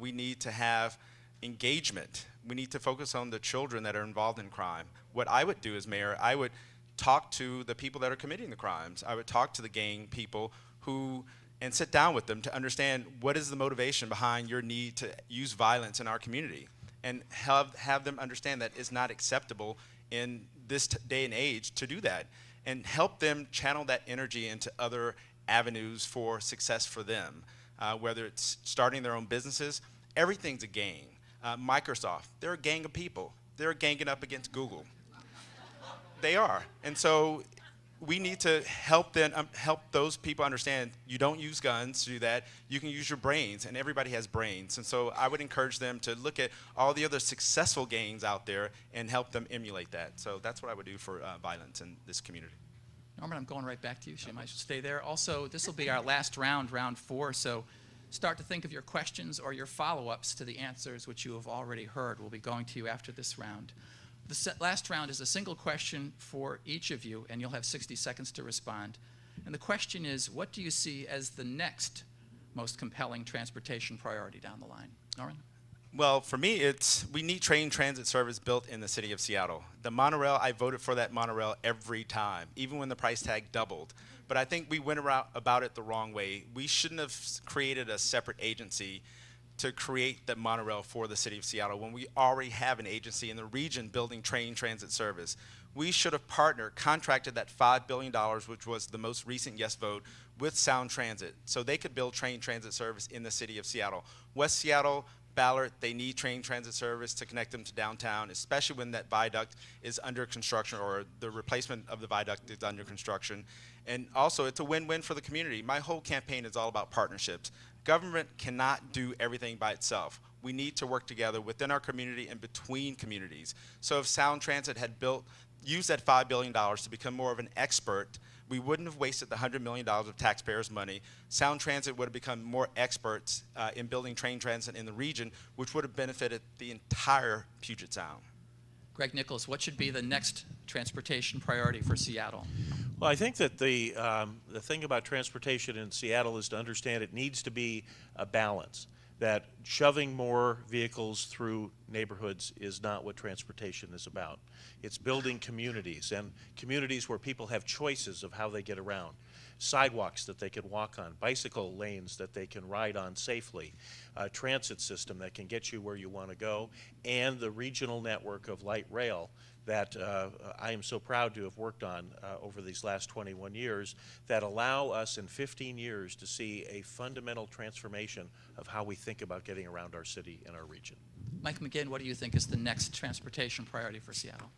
We need to have engagement. We need to focus on the children that are involved in crime. What I would do as mayor, I would talk to the people that are committing the crimes. I would talk to the gang people who, and sit down with them to understand what is the motivation behind your need to use violence in our community, and have them understand that it's not acceptable in this day and age to do that, and help them channel that energy into other avenues for success for them, whether it's starting their own businesses. Everything's a gang. Microsoft, they're a gang of people. They're ganging up against Google. They are. And so we need to help help those people understand you don't use guns to do that. You can use your brains, and everybody has brains. And so I would encourage them to look at all the other successful gangs out there and help them emulate that. So that's what I would do for violence in this community. Norman, I'm going right back to you, so you might stay there. Also, this will be our last round, round four. So start to think of your questions or your follow-ups to the answers which you have already heard. We'll be going to you after this round. The last round is a single question for each of you, and you'll have 60 seconds to respond. And the question is, what do you see as the next most compelling transportation priority down the line? Norman? Well, for me, it's we need train transit service built in the city of Seattle. The monorail, I voted for that monorail every time, even when the price tag doubled. But I think we went about it the wrong way. We shouldn't have created a separate agency to create the monorail for the city of Seattle when we already have an agency in the region building train transit service. We should have partnered, contracted that $5 billion, which was the most recent yes vote, with Sound Transit, so they could build train transit service in the city of Seattle. West Seattle, Ballard, they need train transit service to connect them to downtown, especially when that viaduct is under construction or the replacement of the viaduct is under construction. And also, it's a win-win for the community. My whole campaign is all about partnerships. Government cannot do everything by itself. We need to work together within our community and between communities. So if Sound Transit had used that $5 billion to become more of an expert, we wouldn't have wasted the $100 million of taxpayers' money. Sound Transit would have become more experts in building train transit in the region, which would have benefited the entire Puget Sound. Greg Nickels, what should be the next transportation priority for Seattle? Well, I think that the thing about transportation in Seattle is to understand it needs to be a balance, that shoving more vehicles through neighborhoods is not what transportation is about. It's building communities, and communities where people have choices of how they get around. Sidewalks that they can walk on, bicycle lanes that they can ride on safely, a transit system that can get you where you want to go, and the regional network of light rail that I am so proud to have worked on over these last 21 years that allow us in 15 years to see a fundamental transformation of how we think about getting around our city and our region. Mike McGinn, what do you think is the next transportation priority for Seattle?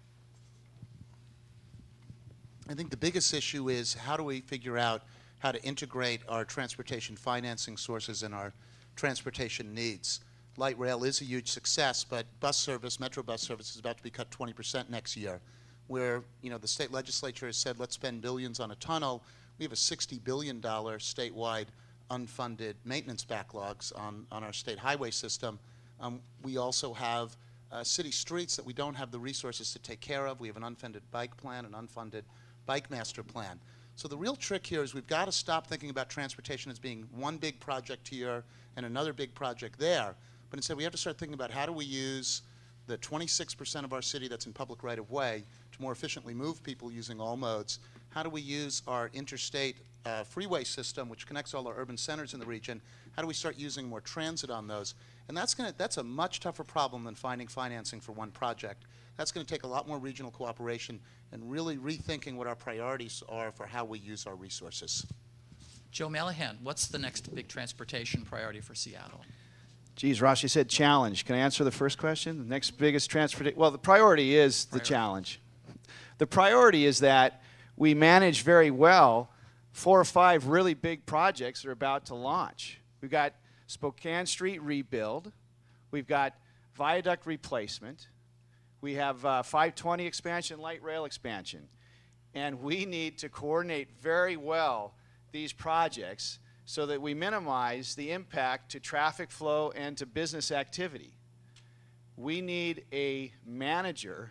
I think the biggest issue is how do we figure out how to integrate our transportation financing sources and our transportation needs. Light rail is a huge success, but bus service, metro bus service, is about to be cut 20% next year, where the state legislature has said let's spend billions on a tunnel. We have a $60 billion statewide unfunded maintenance backlogs on our state highway system. We also have city streets that we don't have the resources to take care of. We have an unfunded bike plan, an unfunded bike master plan. So the real trick here is we've got to stop thinking about transportation as being one big project here and another big project there. But instead, we have to start thinking about how do we use the 26% of our city that's in public right-of-way to more efficiently move people using all modes. How do we use our interstate freeway system, which connects all our urban centers in the region? How do we start using more transit on those? And that's a much tougher problem than finding financing for one project. That's going to take a lot more regional cooperation and really rethinking what our priorities are for how we use our resources. Joe Mallahan, what's the next big transportation priority for Seattle? Geez, Rashi said challenge. Can I answer the first question? The next biggest transportation, well, the priority is the challenge. The priority is that we manage very well 4 or 5 really big projects that are about to launch. We've got Spokane Street rebuild. We've got viaduct replacement. We have 520 expansion, light rail expansion. And we need to coordinate very well these projects so that we minimize the impact to traffic flow and to business activity. We need a manager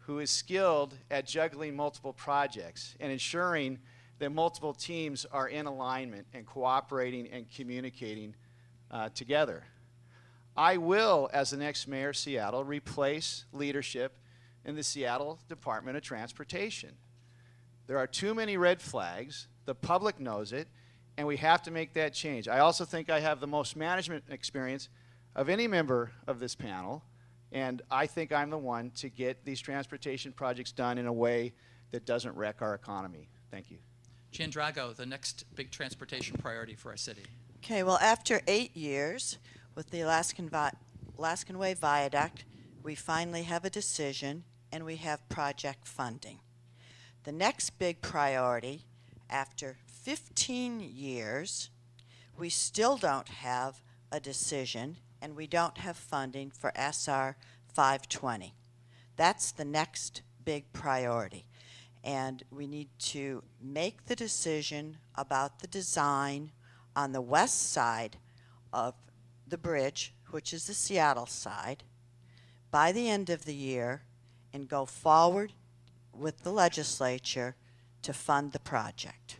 who is skilled at juggling multiple projects and ensuring that multiple teams are in alignment and cooperating and communicating together. I will, as the next mayor of Seattle, replace leadership in the Seattle Department of Transportation. There are too many red flags, the public knows it, and we have to make that change. I also think I have the most management experience of any member of this panel, and I think I'm the one to get these transportation projects done in a way that doesn't wreck our economy. Thank you. Jan Drago, the next big transportation priority for our city. Okay, well, after 8 years with the Alaskan Way Viaduct, we finally have a decision and we have project funding. The next big priority, after 15 years, we still don't have a decision and we don't have funding for SR 520. That's the next big priority. And we need to make the decision about the design on the west side of the bridge, which is the Seattle side, by the end of the year and go forward with the legislature to fund the project.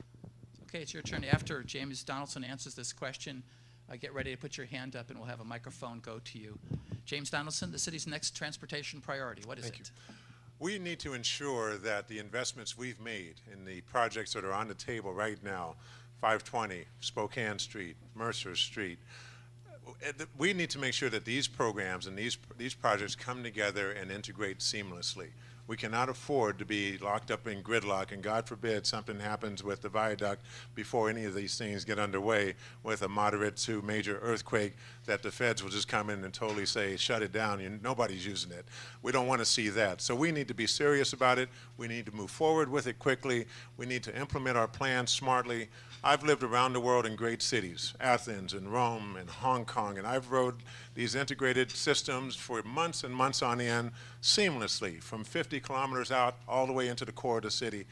Okay, it's your turn. After James Donaldson answers this question, get ready to put your hand up and we'll have a microphone go to you. James Donaldson, the city's next transportation priority. What is it? Thank you. We need to ensure that the investments we've made in the projects that are on the table right now, 520, Spokane Street, Mercer Street, we need to make sure that these programs and these projects come together and integrate seamlessly. We cannot afford to be locked up in gridlock, and God forbid something happens with the viaduct before any of these things get underway with a moderate to major earthquake that the feds will just come in and totally say, shut it down, nobody's using it. We don't want to see that. So we need to be serious about it. We need to move forward with it quickly. We need to implement our plans smartly. I've lived around the world in great cities, Athens and Rome and Hong Kong, and I've rode these integrated systems for months and months on end, seamlessly, from 50 kilometers out all the way into the core of the city.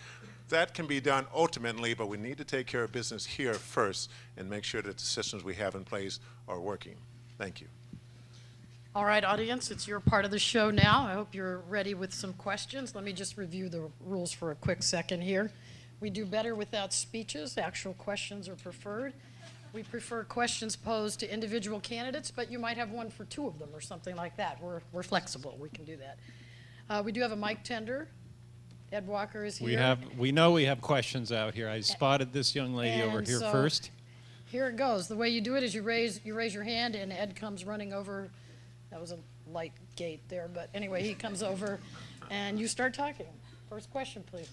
That can be done ultimately, but we need to take care of business here first and make sure that the systems we have in place are working. Thank you. All right, audience, it's your part of the show now. I hope you're ready with some questions. Let me just review the rules for a quick second here. We do better without speeches. Actual questions are preferred. We prefer questions posed to individual candidates, but you might have one for two of them or something like that. We're flexible. We can do that. We do have a mic tender. Ed Walker is here. We know we have questions out here. I spotted this young lady over here first. Here it goes. The way you do it is you raise your hand and Ed comes running over. That was a light gate there, but anyway, he comes over and you start talking. First question, please.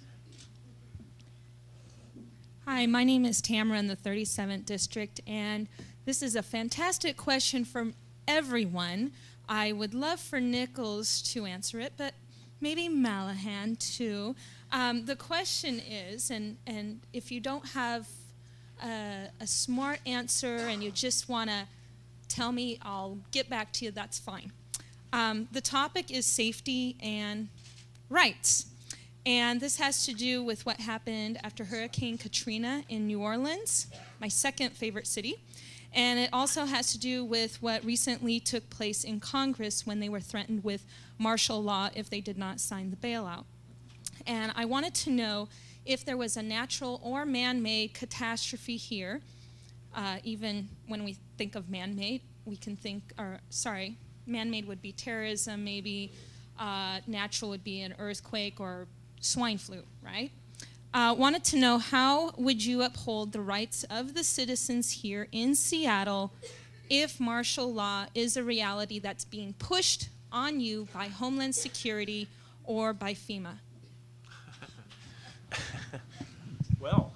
Hi, my name is Tamara in the 37th District, and this is a fantastic question from everyone. I would love for Nickels to answer it, but maybe Mallahan too. The question is, and if you don't have a smart answer and you just want to tell me, I'll get back to you, that's fine. The topic is safety and rights. And this has to do with what happened after Hurricane Katrina in New Orleans, my second favorite city. And it also has to do with what recently took place in Congress when they were threatened with martial law if they did not sign the bailout. And I wanted to know if there was a natural or man-made catastrophe here. Even when we think of man-made, we can think, or sorry, man-made would be terrorism, maybe natural would be an earthquake or swine flu, right? Wanted to know, how would you uphold the rights of the citizens here in Seattle if martial law is a reality that's being pushed on you by Homeland Security or by FEMA? Well,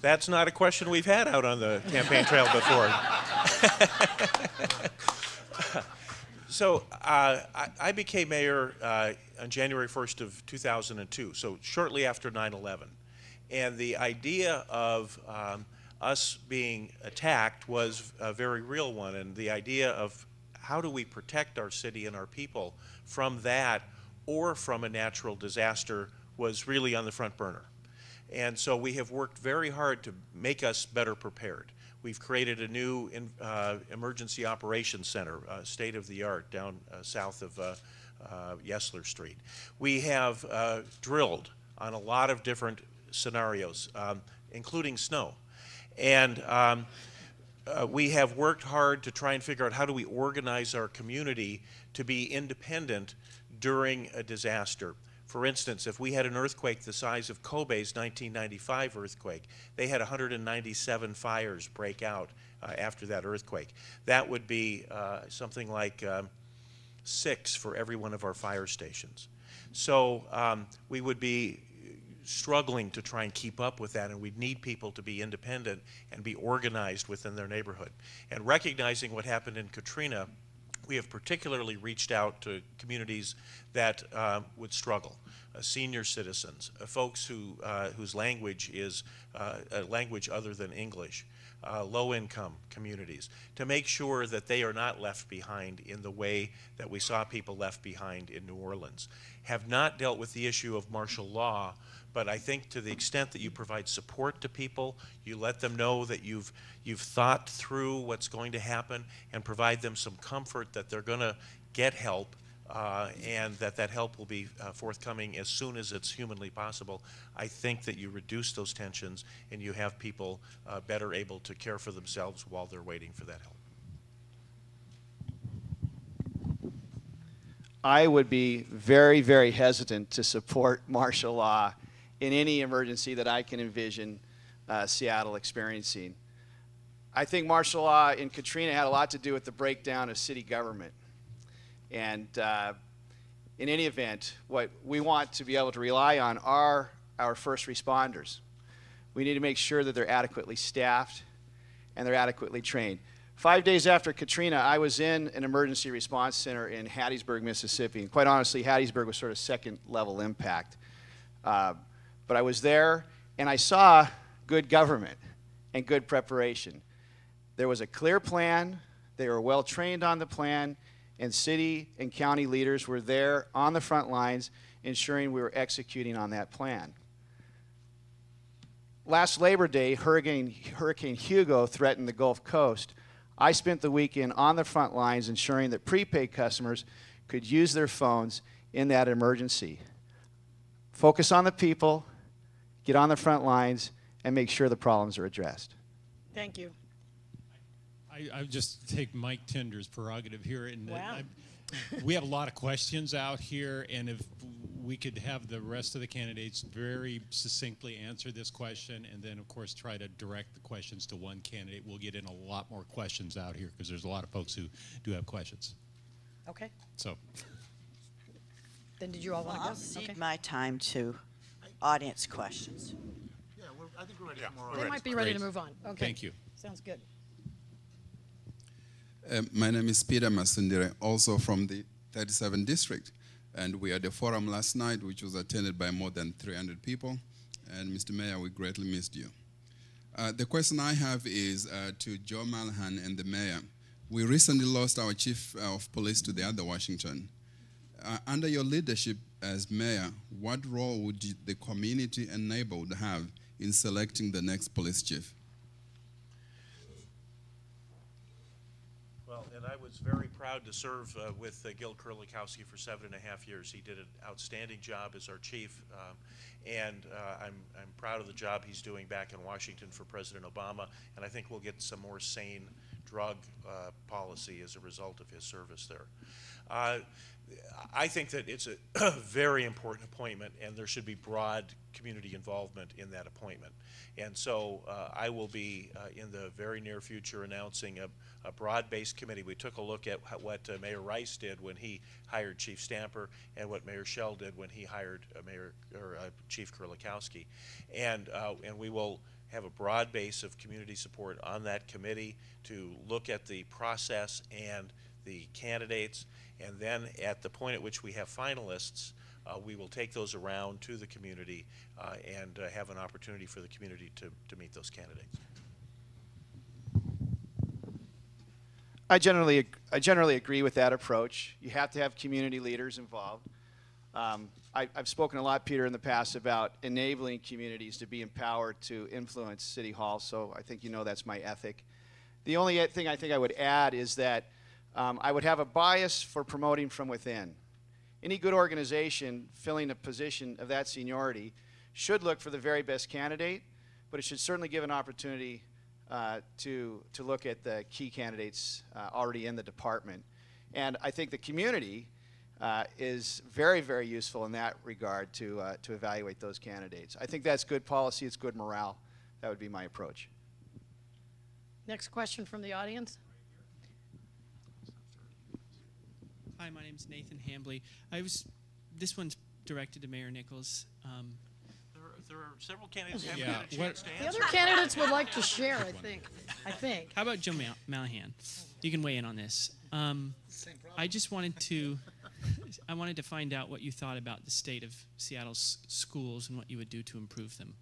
that's not a question we've had out on the campaign trail before. So I became mayor on January 1st of 2002, so shortly after 9/11. And the idea of us being attacked was a very real one, and the idea of how do we protect our city and our people from that or from a natural disaster was really on the front burner. And so we have worked very hard to make us better prepared. We've created a new emergency operations center, state-of-the-art, down south of Yesler Street. We have drilled on a lot of different scenarios, including snow. And we have worked hard to try and figure out how do we organize our community to be independent during a disaster. For instance, if we had an earthquake the size of Kobe's 1995 earthquake, they had 197 fires break out after that earthquake. That would be something like 6 for every one of our fire stations. So we would be struggling to try and keep up with that, and we need people to be independent and be organized within their neighborhood. And recognizing what happened in Katrina, we have particularly reached out to communities that would struggle, senior citizens, folks who, whose language is a language other than English, low-income communities, to make sure that they are not left behind in the way that we saw people left behind in New Orleans. Have not dealt with the issue of martial law, but I think to the extent that you provide support to people, you let them know that you've thought through what's going to happen and provide them some comfort that they're going to get help and that help will be forthcoming as soon as it's humanly possible. I think that you reduce those tensions and you have people better able to care for themselves while they're waiting for that help. I would be very, very hesitant to support martial law in any emergency that I can envision Seattle experiencing. I think martial law in Katrina had a lot to do with the breakdown of city government. And in any event, what we want to be able to rely on are our first responders. We need to make sure that they're adequately staffed and they're adequately trained. 5 days after Katrina, I was in an emergency response center in Hattiesburg, Mississippi. And quite honestly, Hattiesburg was sort of second level impact. But I was there, and I saw good government and good preparation. There was a clear plan, they were well trained on the plan, and city and county leaders were there on the front lines ensuring we were executing on that plan. Last Labor Day, Hurricane Hugo threatened the Gulf Coast. I spent the weekend on the front lines ensuring that prepaid customers could use their phones in that emergency. Focus on the people, get on the front lines, and make sure the problems are addressed. Thank you. I just take Mike Tinder's prerogative here. And wow. We have a lot of questions out here, and if we could have the rest of the candidates very succinctly answer this question, and then, of course, try to direct the questions to one candidate. We'll get in a lot more questions out here because there's a lot of folks who do have questions. Okay. So. Then did you all want to go? I'll cede my time to audience questions. Yeah, I think we're ready for more. They might be ready to move on. Okay. Thank you. Sounds good. My name is Peter Masundire, also from the 37th District. And we had a forum last night, which was attended by more than 300 people. And Mr. Mayor, we greatly missed you. The question I have is to Joe Mallahan and the mayor. We recently lost our chief of police to the other Washington. Under your leadership as mayor, what role would the community and neighborhood have in selecting the next police chief? Well, and I was very proud to serve with Gil Kerlikowske for 7.5 years. He did an outstanding job as our chief, and I'm proud of the job he's doing back in Washington for President Obama, and I think we'll get some more sane drug policy as a result of his service there. I think that it's a very important appointment, and there should be broad community involvement in that appointment. And so I will be, in the very near future, announcing a broad-based committee. We took a look at what Mayor Rice did when he hired Chief Stamper and what Mayor Schell did when he hired Chief Kerlikowske. And we will have a broad base of community support on that committee to look at the process and the candidates. And then at the point at which we have finalists, we will take those around to the community and have an opportunity for the community to meet those candidates. I generally agree with that approach. You have to have community leaders involved. I've spoken a lot, Peter, in the past about enabling communities to be empowered to influence City Hall, so I think you know that's my ethic. The only thing I think I would add is that I would have a bias for promoting from within. Any good organization filling a position of that seniority should look for the very best candidate, but it should certainly give an opportunity to look at the key candidates already in the department. And I think the community is very, very useful in that regard to evaluate those candidates. I think that's good policy, it's good morale. That would be my approach. Next question from the audience. Hi, my name's Nathan Hambley. This one's directed to Mayor Nickels. There are several candidates who haven't had a chance to answer. The other candidates would like to share, I think. How about Joe Mallahan? You can weigh in on this. I just wanted to find out what you thought about the state of Seattle's schools and what you would do to improve them.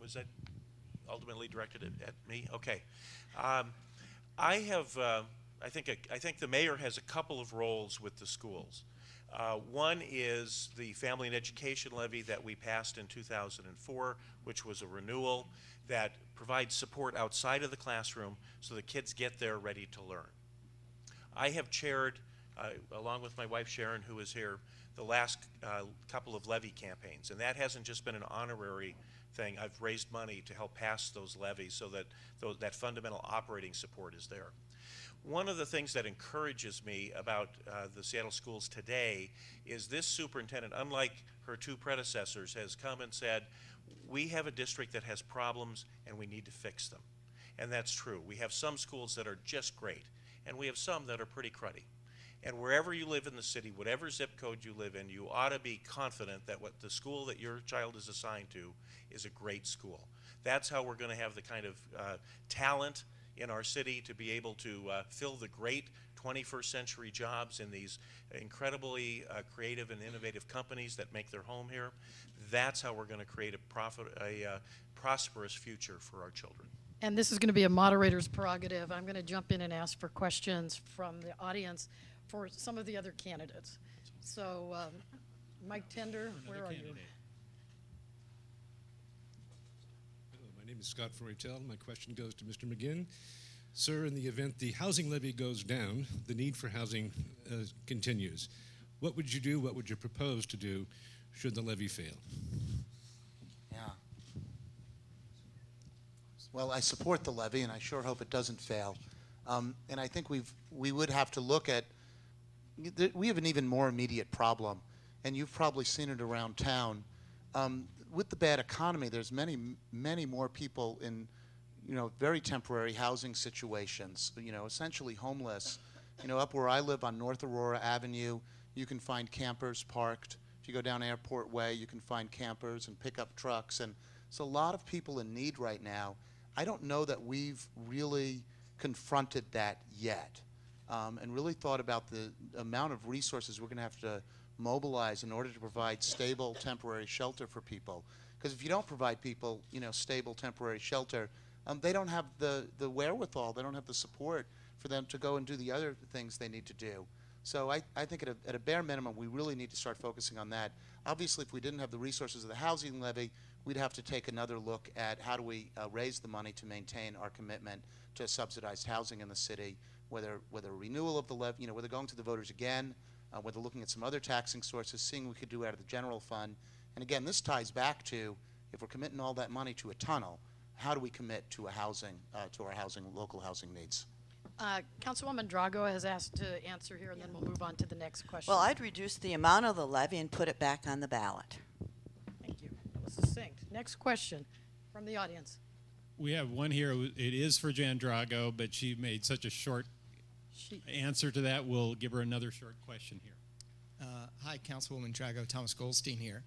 Was that ultimately directed at me? Okay. I have, I think the mayor has a couple of roles with the schools. One is the family and education levy that we passed in 2004, which was a renewal that provides support outside of the classroom so the kids get there ready to learn. I have chaired, along with my wife Sharon, who is here, the last couple of levy campaigns, and that hasn't just been an honorary thing. I've raised money to help pass those levies so that that fundamental operating support is there. One of the things that encourages me about the Seattle schools today is this superintendent, unlike her two predecessors, has come and said, we have a district that has problems and we need to fix them. And that's true. We have some schools that are just great, and we have some that are pretty cruddy. And wherever you live in the city, whatever zip code you live in, you ought to be confident that what the school that your child is assigned to is a great school. That's how we're going to have the kind of talent in our city to be able to fill the great 21st century jobs in these incredibly creative and innovative companies that make their home here. That's how we're going to create a prosperous future for our children. And this is going to be a moderator's prerogative. I'm going to jump in and ask for questions from the audience for some of the other candidates. So Mike Tender, where are you? My name is Scott Foreytel. My question goes to Mr. McGinn. Sir, in the event the housing levy goes down, the need for housing continues. What would you do, what would you propose to do should the levy fail? Yeah. Well, I support the levy, and I sure hope it doesn't fail. And I think we would have to look at, we have an even more immediate problem, and you've probably seen it around town. With the bad economy, there's many more people in, very temporary housing situations, essentially homeless. Up where I live on North Aurora Avenue, you can find campers parked. If you go down Airport Way, you can find campers and pickup trucks. And so a lot of people in need right now. I don't know that we've really confronted that yet and really thought about the amount of resources we're going to have to mobilize in order to provide stable temporary shelter for people. Because if you don't provide people, stable temporary shelter, they don't have the wherewithal, they don't have the support for them to go and do the other things they need to do. So I think at a bare minimum, we really need to start focusing on that. Obviously, if we didn't have the resources of the housing levy, we'd have to take another look at how do we raise the money to maintain our commitment to subsidized housing in the city, whether renewal of the levy, whether going to the voters again, whether looking at some other taxing sources, seeing what we could do out of the general fund. And again, this ties back to, if we're committing all that money to a tunnel, how do we commit to a housing, to our housing, local housing needs? Councilwoman Drago has asked to answer here, and then we'll move on to the next question. Well, I'd reduce the amount of the levy and put it back on the ballot. Thank you. That was succinct. Next question from the audience. We have one here. It is for Jan Drago, but she made such a short answer to that. We'll give her another short question here. Hi, Councilwoman Drago. Thomas Goldstein here.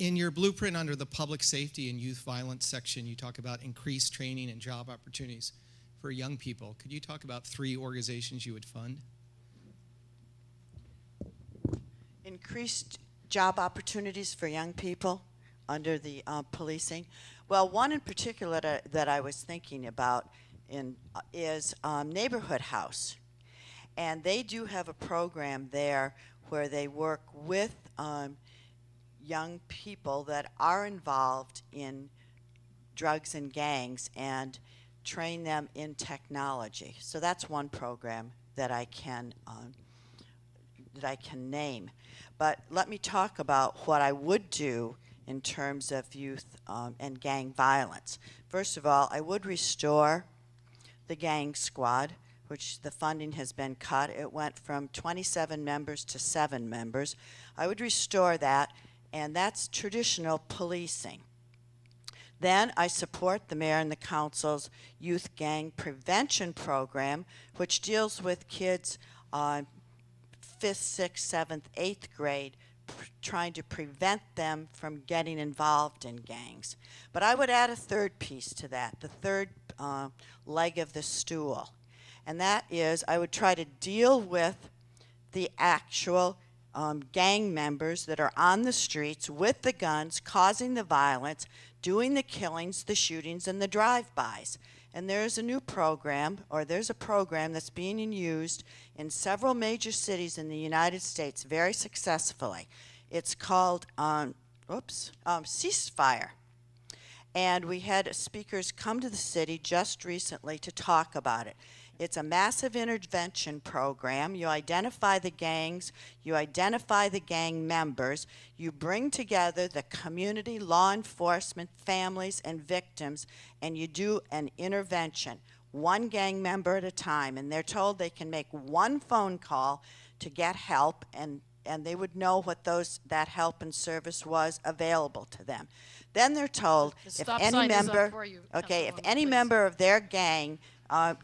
In your blueprint under the public safety and youth violence section, you talk about increased training and job opportunities for young people. Could you talk about three organizations you would fund? Increased job opportunities for young people, under the policing? Well, one in particular that I was thinking about is Neighborhood House. And they do have a program there where they work with young people that are involved in drugs and gangs and train them in technology. So that's one program that I can name. But let me talk about what I would do in terms of youth and gang violence. First of all, I would restore the gang squad, which the funding has been cut. It went from 27 members to 7 members. I would restore that, and that's traditional policing. Then I support the mayor and the council's youth gang prevention program, which deals with kids 5th, 6th, 7th, 8th grade, trying to prevent them from getting involved in gangs. But I would add a third piece to that, the third leg of the stool. And that is, I would try to deal with the actual gang members that are on the streets with the guns, causing the violence, doing the killings, the shootings, and the drive-bys. And there's a new program, or there's a program that's being used in several major cities in the United States very successfully. It's called Ceasefire. And we had speakers come to the city just recently to talk about it. It's a massive intervention program. You identify the gangs, you identify the gang members, you bring together the community, law enforcement, families, and victims, and you do an intervention, one gang member at a time, and they're told they can make one phone call to get help, and they would know what that help and service was available to them. Then they're told if any member, if any member of their gang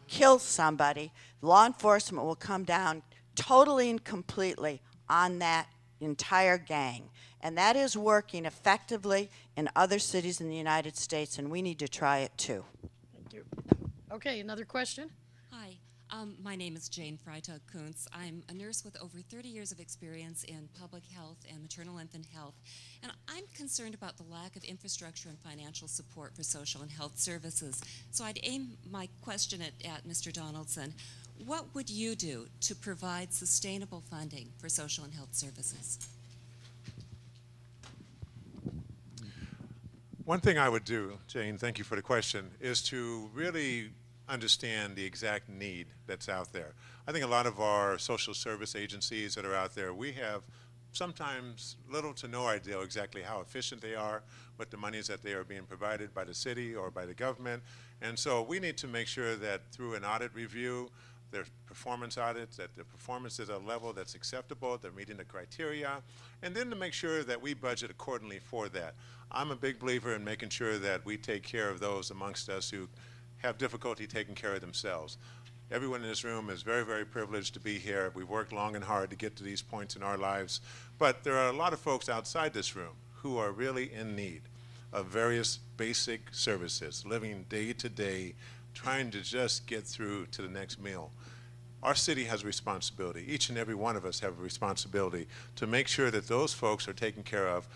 kills somebody, law enforcement will come down totally and completely on that entire gang. And that is working effectively in other cities in the United States, and we need to try it too. Thank you. Okay, another question? Hi, my name is Jane Freitag-Kuntz. I'm a nurse with over 30 years of experience in public health and maternal infant health, and I'm concerned about the lack of infrastructure and financial support for social and health services. So I'd aim my question at Mr. Donaldson. What would you do to provide sustainable funding for social and health services? One thing I would do, Jane, thank you for the question, is to really understand the exact need that's out there. I think a lot of our social service agencies that are out there, we have sometimes little to no idea exactly how efficient they are with the monies that they are being provided by the city or by the government. And so we need to make sure that through an audit review, there's performance audits, that the performance is at a level that's acceptable, they're meeting the criteria, and then to make sure that we budget accordingly for that. I'm a big believer in making sure that we take care of those amongst us who have difficulty taking care of themselves. Everyone in this room is very, very privileged to be here. We've worked long and hard to get to these points in our lives, but there are a lot of folks outside this room who are really in need of various basic services, living day to day, trying to just get through to the next meal. Our city has a responsibility. Each and every one of us have a responsibility to make sure that those folks are taken care of.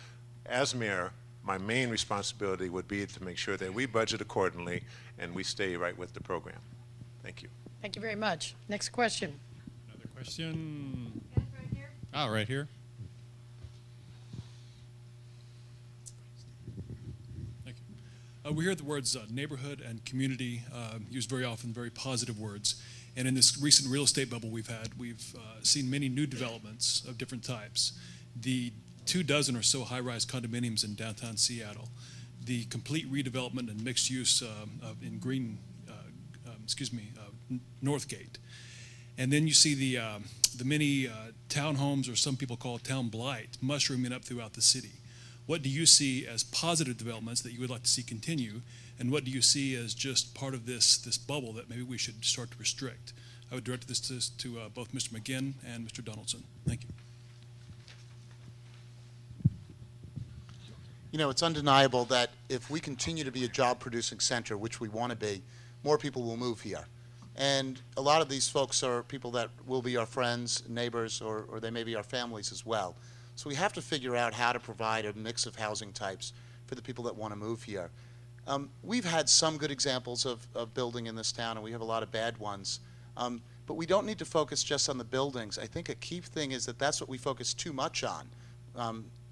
As mayor, my main responsibility would be to make sure that we budget accordingly and we stay right with the program. Thank you. Thank you very much. Next question. Another question. Yes, right here. Oh, right here. Thank you. We hear the words neighborhood and community used very often, very positive words. And in this recent real estate bubble we've had, we've seen many new developments of different types. The 2 dozen or so high-rise condominiums in downtown Seattle, the complete redevelopment and mixed use in Northgate. And then you see the many townhomes, or some people call it town blight, mushrooming up throughout the city. What do you see as positive developments that you would like to see continue, and what do you see as just part of this bubble that maybe we should start to restrict? I would direct this to both Mr. McGinn and Mr. Donaldson. Thank you. You know, it's undeniable that if we continue to be a job-producing center, which we want to be, more people will move here. And a lot of these folks are people that will be our friends, neighbors, or they may be our families as well. So we have to figure out how to provide a mix of housing types for the people that want to move here. We've had some good examples of building in this town, and we have a lot of bad ones. But we don't need to focus just on the buildings. I think a key thing is that that's what we focus too much on.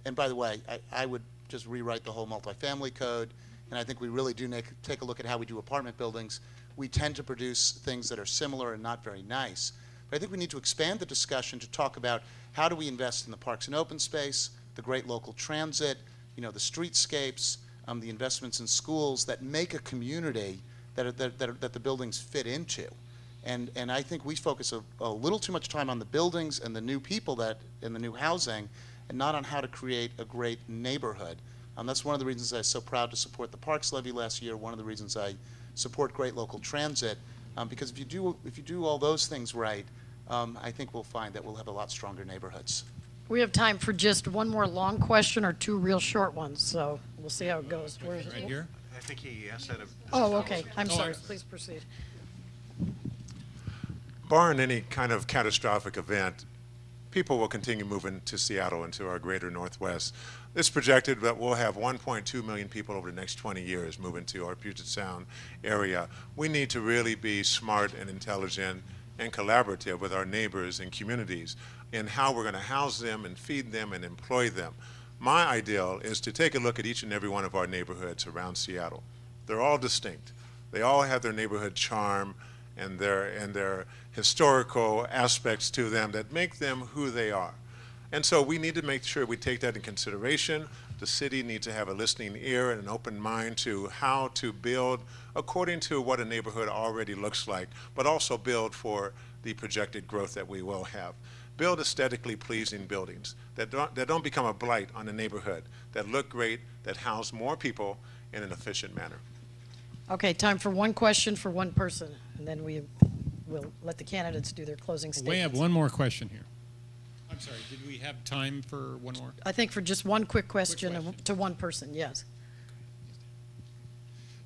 And by the way, I would just rewrite the whole multifamily code, and I think we really do take a look at how we do apartment buildings. We tend to produce things that are similar and not very nice. But I think we need to expand the discussion to talk about how do we invest in the parks and open space, the great local transit, the streetscapes, the investments in schools that make a community that the buildings fit into. And I think we focus a little too much time on the buildings and the new people and the new housing, and not on how to create a great neighborhood. That's one of the reasons I was so proud to support the Parks Levy last year, one of the reasons I support great local transit, because if you do all those things right, I think we'll find that we'll have a lot stronger neighborhoods. We have time for just one more long question or two real short ones, so we'll see how it goes. Where's right here? I think he asked that. Oh, okay. I'm sorry. Please proceed. Barring any kind of catastrophic event, people will continue moving to Seattle and to our greater Northwest. It's projected that we'll have 1.2 million people over the next 20 years moving to our Puget Sound area. We need to really be smart and intelligent and collaborative with our neighbors and communities in how we're going to house them and feed them and employ them. My ideal is to take a look at each and every one of our neighborhoods around Seattle. They're all distinct. They all have their neighborhood charm and their historical aspects to them that make them who they are. And so we need to make sure we take that in consideration. The city needs to have a listening ear and an open mind to how to build according to what a neighborhood already looks like, but also build for the projected growth that we will have. Build aesthetically pleasing buildings that don't become a blight on the neighborhood, that look great, that house more people in an efficient manner. Okay, time for one question for one person, and then we'll let the candidates do their closing statements. We have one more question here. I'm sorry, did we have time for one more? I think for just one quick question. To one person, yes.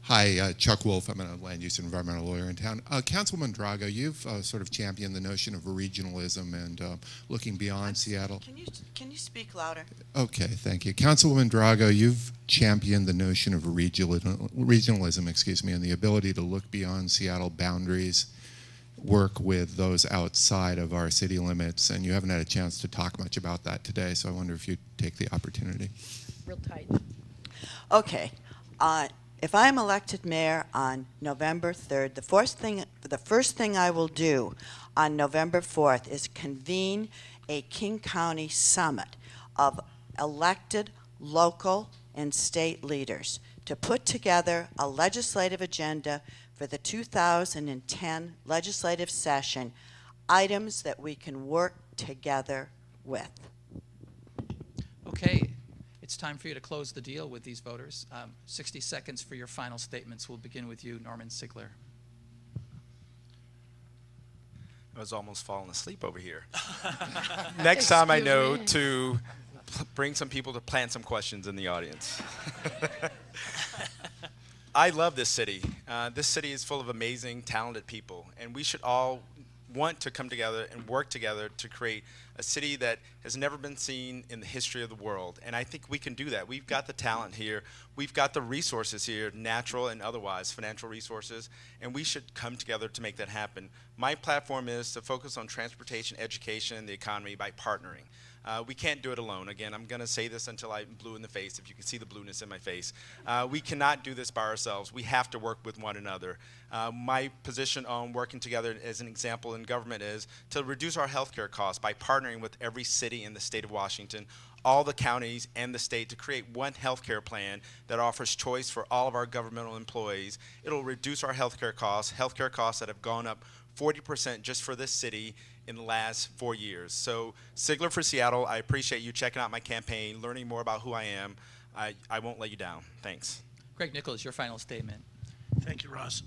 Hi, Chuck Wolf. I'm a land use and environmental lawyer in town. Councilman Drago, you've sort of championed the notion of regionalism and looking beyond Seattle. Can you speak louder? Okay, thank you. Councilwoman Drago, you've championed the notion of regionalism, excuse me, and the ability to look beyond Seattle boundaries, work with those outside of our city limits, and you haven't had a chance to talk much about that today, so I wonder if you'd take the opportunity. Real tight. Okay. If I am elected mayor on November 3rd, the first thing I will do on November 4th is convene a King County summit of elected local and state leaders to put together a legislative agenda for the 2010 legislative session, items that we can work together with. Okay. It's time for you to close the deal with these voters. 60 seconds for your final statements. We'll begin with you, Norman Sigler. I was almost falling asleep over here. Next time I know to bring some people to plant some questions in the audience. I love this city. This city is full of amazing, talented people, and we should all want to come together and work together to create a city that has never been seen in the history of the world. And I think we can do that. We've got the talent here. We've got the resources here, natural and otherwise, financial resources, and we should come together to make that happen. My platform is to focus on transportation, education, and the economy by partnering. We can't do it alone. Again, I'm going to say this until I'm blue in the face, if you can see the blueness in my face. We cannot do this by ourselves. We have to work with one another. My position on working together as an example in government is to reduce our healthcare costs by partnering with every city in the state of Washington, all the counties and the state, to create one healthcare plan that offers choice for all of our governmental employees. It'll reduce our healthcare costs that have gone up 40% just for this city in the last 4 years. So, Sigler for Seattle, I appreciate you checking out my campaign, learning more about who I am. I won't let you down. Thanks. Greg Nickels, your final statement. Thank you, Ross.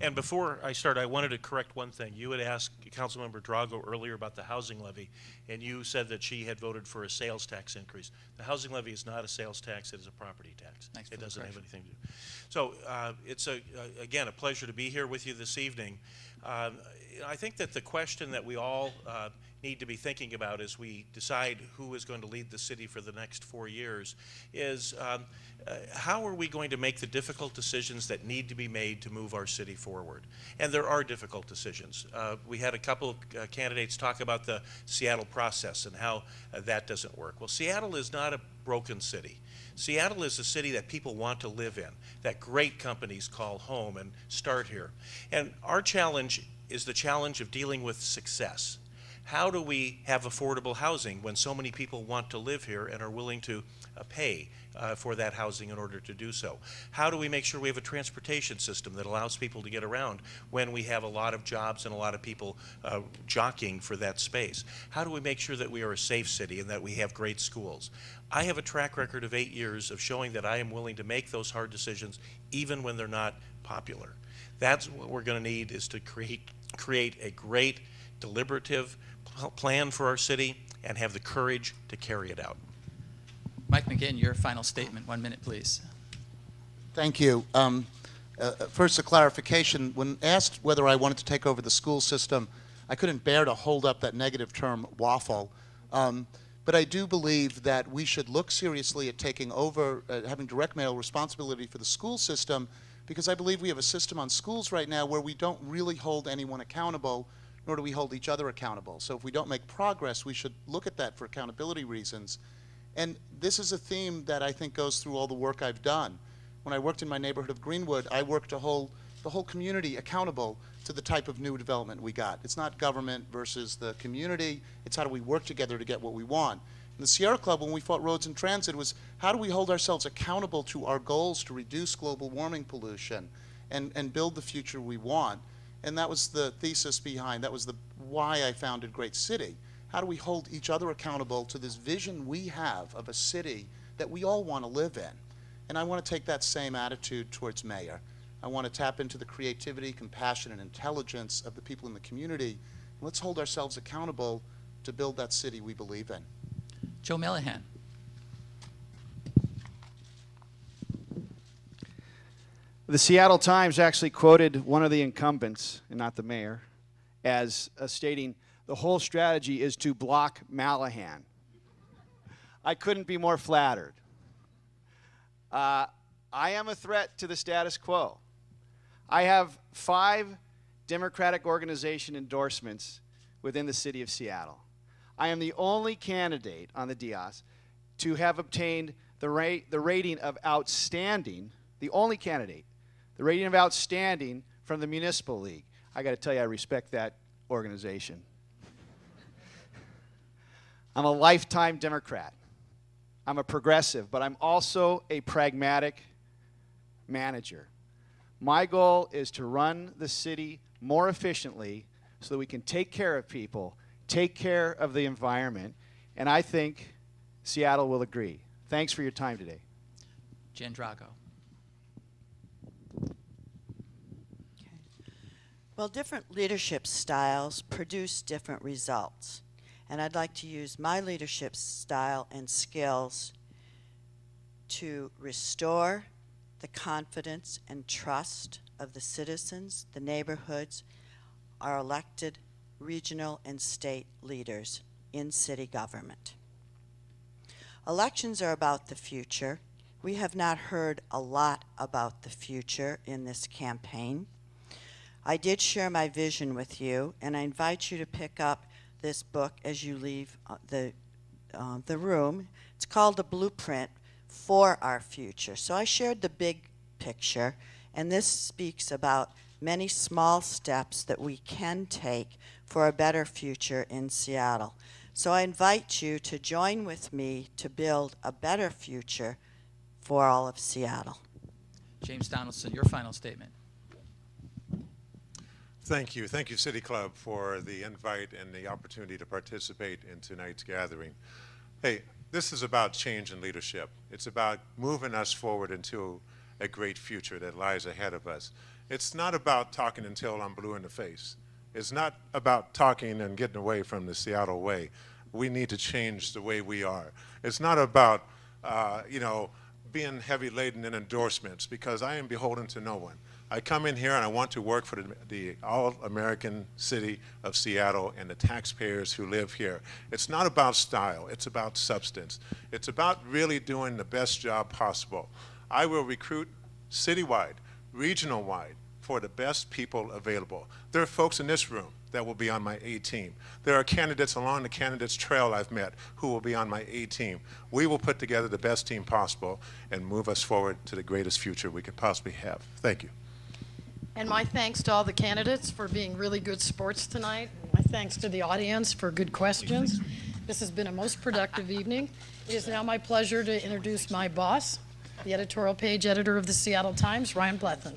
And before I start, I wanted to correct one thing. You had asked Councilmember Drago earlier about the housing levy, and you said that she had voted for a sales tax increase. The housing levy is not a sales tax, it is a property tax. Thanks. It doesn't have anything to do. So it's, again, a pleasure to be here with you this evening. I think that the question that we all need to be thinking about as we decide who is going to lead the city for the next 4 years is how are we going to make the difficult decisions that need to be made to move our city forward? And there are difficult decisions. We had a couple of candidates talk about the Seattle process and how that doesn't work. Well, Seattle is not a broken city. Seattle is a city that people want to live in, that great companies call home and start here. And our challenge is the challenge of dealing with success. How do we have affordable housing when so many people want to live here and are willing to pay for that housing in order to do so? How do we make sure we have a transportation system that allows people to get around when we have a lot of jobs and a lot of people jockeying for that space? How do we make sure that we are a safe city and that we have great schools? I have a track record of 8 years of showing that I am willing to make those hard decisions even when they're not popular. That's what we're going to need, is to create a great deliberative plan for our city and have the courage to carry it out. Mike McGinn, your final statement. 1 minute, please. Thank you. First, a clarification. When asked whether I wanted to take over the school system, I couldn't bear to hold up that negative term, waffle. But I do believe that we should look seriously at taking over, having direct mail responsibility for the school system, because I believe we have a system on schools right now where we don't really hold anyone accountable, nor do we hold each other accountable. So if we don't make progress, we should look at that for accountability reasons. And this is a theme that I think goes through all the work I've done. When I worked in my neighborhood of Greenwood, I worked to hold the whole community accountable to the type of new development we got. It's not government versus the community, it's how do we work together to get what we want. In the Sierra Club, when we fought roads and transit, was how do we hold ourselves accountable to our goals to reduce global warming pollution and build the future we want. And that was the thesis behind, that was the why I founded Great City. How do we hold each other accountable to this vision we have of a city that we all want to live in? And I want to take that same attitude towards mayor. I want to tap into the creativity, compassion, and intelligence of the people in the community. Let's hold ourselves accountable to build that city we believe in. Joe Mallahan. The Seattle Times actually quoted one of the incumbents, and not the mayor, as stating, the whole strategy is to block Mallahan. I couldn't be more flattered. I am a threat to the status quo. I have 5 Democratic organization endorsements within the city of Seattle. I am the only candidate on the dais to have obtained the rating of outstanding, the only candidate, the rating of outstanding from the Municipal League. I got to tell you, I respect that organization. I'm a lifetime Democrat. I'm a progressive, but I'm also a pragmatic manager. My goal is to run the city more efficiently so that we can take care of people, take care of the environment, and I think Seattle will agree. Thanks for your time today. Jan Drago. Well, different leadership styles produce different results, and I'd like to use my leadership style and skills to restore the confidence and trust of the citizens, the neighborhoods, our elected regional and state leaders in city government. Elections are about the future. We have not heard a lot about the future in this campaign. I did share my vision with you, and I invite you to pick up this book as you leave the room. It's called The Blueprint for Our Future. So I shared the big picture, and this speaks about many small steps that we can take for a better future in Seattle. So I invite you to join with me to build a better future for all of Seattle. James Donaldson, your final statement. Thank you. Thank you, City Club, for the invite and the opportunity to participate in tonight's gathering. Hey, this is about change in leadership. It's about moving us forward into a great future that lies ahead of us. It's not about talking until I'm blue in the face. It's not about talking and getting away from the Seattle way. We need to change the way we are. It's not about, being heavy laden in endorsements, because I am beholden to no one. I come in here and I want to work for the all-American city of Seattle and the taxpayers who live here. It's not about style, it's about substance. It's about really doing the best job possible. I will recruit citywide, regional-wide, for the best people available. There are folks in this room that will be on my A team. There are candidates along the candidates trail I've met who will be on my A team. We will put together the best team possible and move us forward to the greatest future we could possibly have. Thank you. And my thanks to all the candidates for being really good sports tonight. My thanks to the audience for good questions. This has been a most productive evening. It is now my pleasure to introduce my boss, the editorial page editor of the Seattle Times, Ryan Blethyn.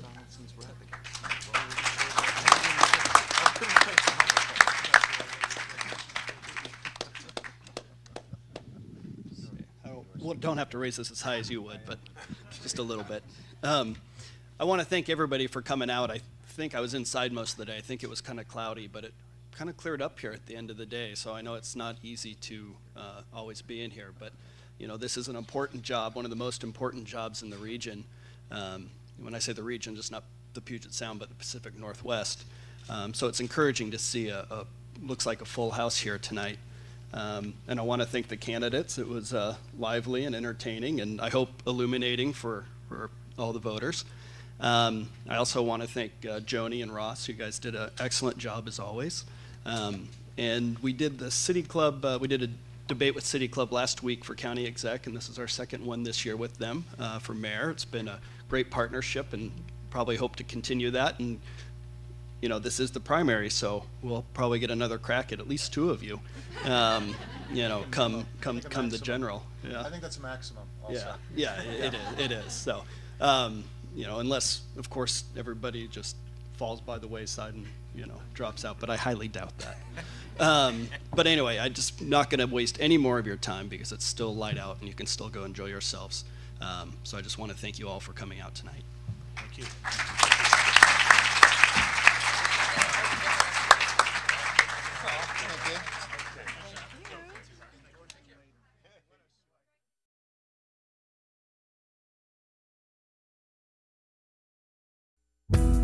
Well, don't have to raise this as high as you would, but just a little bit. I want to thank everybody for coming out. I think I was inside most of the day. I think it was kind of cloudy, but it kind of cleared up here at the end of the day. So I know it's not easy to always be in here, but you know, this is an important job, one of the most important jobs in the region. When I say the region, just not the Puget Sound, but the Pacific Northwest. So it's encouraging to see a looks like a full house here tonight. And I want to thank the candidates. It was lively and entertaining, and I hope illuminating for all the voters. I also want to thank Joni and Ross. You guys did an excellent job as always. And we did the City Club, we did a debate with City Club last week for county exec, and this is our second one this year with them for mayor. It's been a great partnership and probably hope to continue that. And you know, this is the primary, so we'll probably get another crack at least two of you. You know, come the general. Yeah. I think that's a maximum. Also. Yeah, yeah, it is. So, you know, unless of course everybody just falls by the wayside and you know drops out, but I highly doubt that. But anyway, I'm just not going to waste any more of your time because it's still light out and you can still go enjoy yourselves. So I just want to thank you all for coming out tonight. Thank you.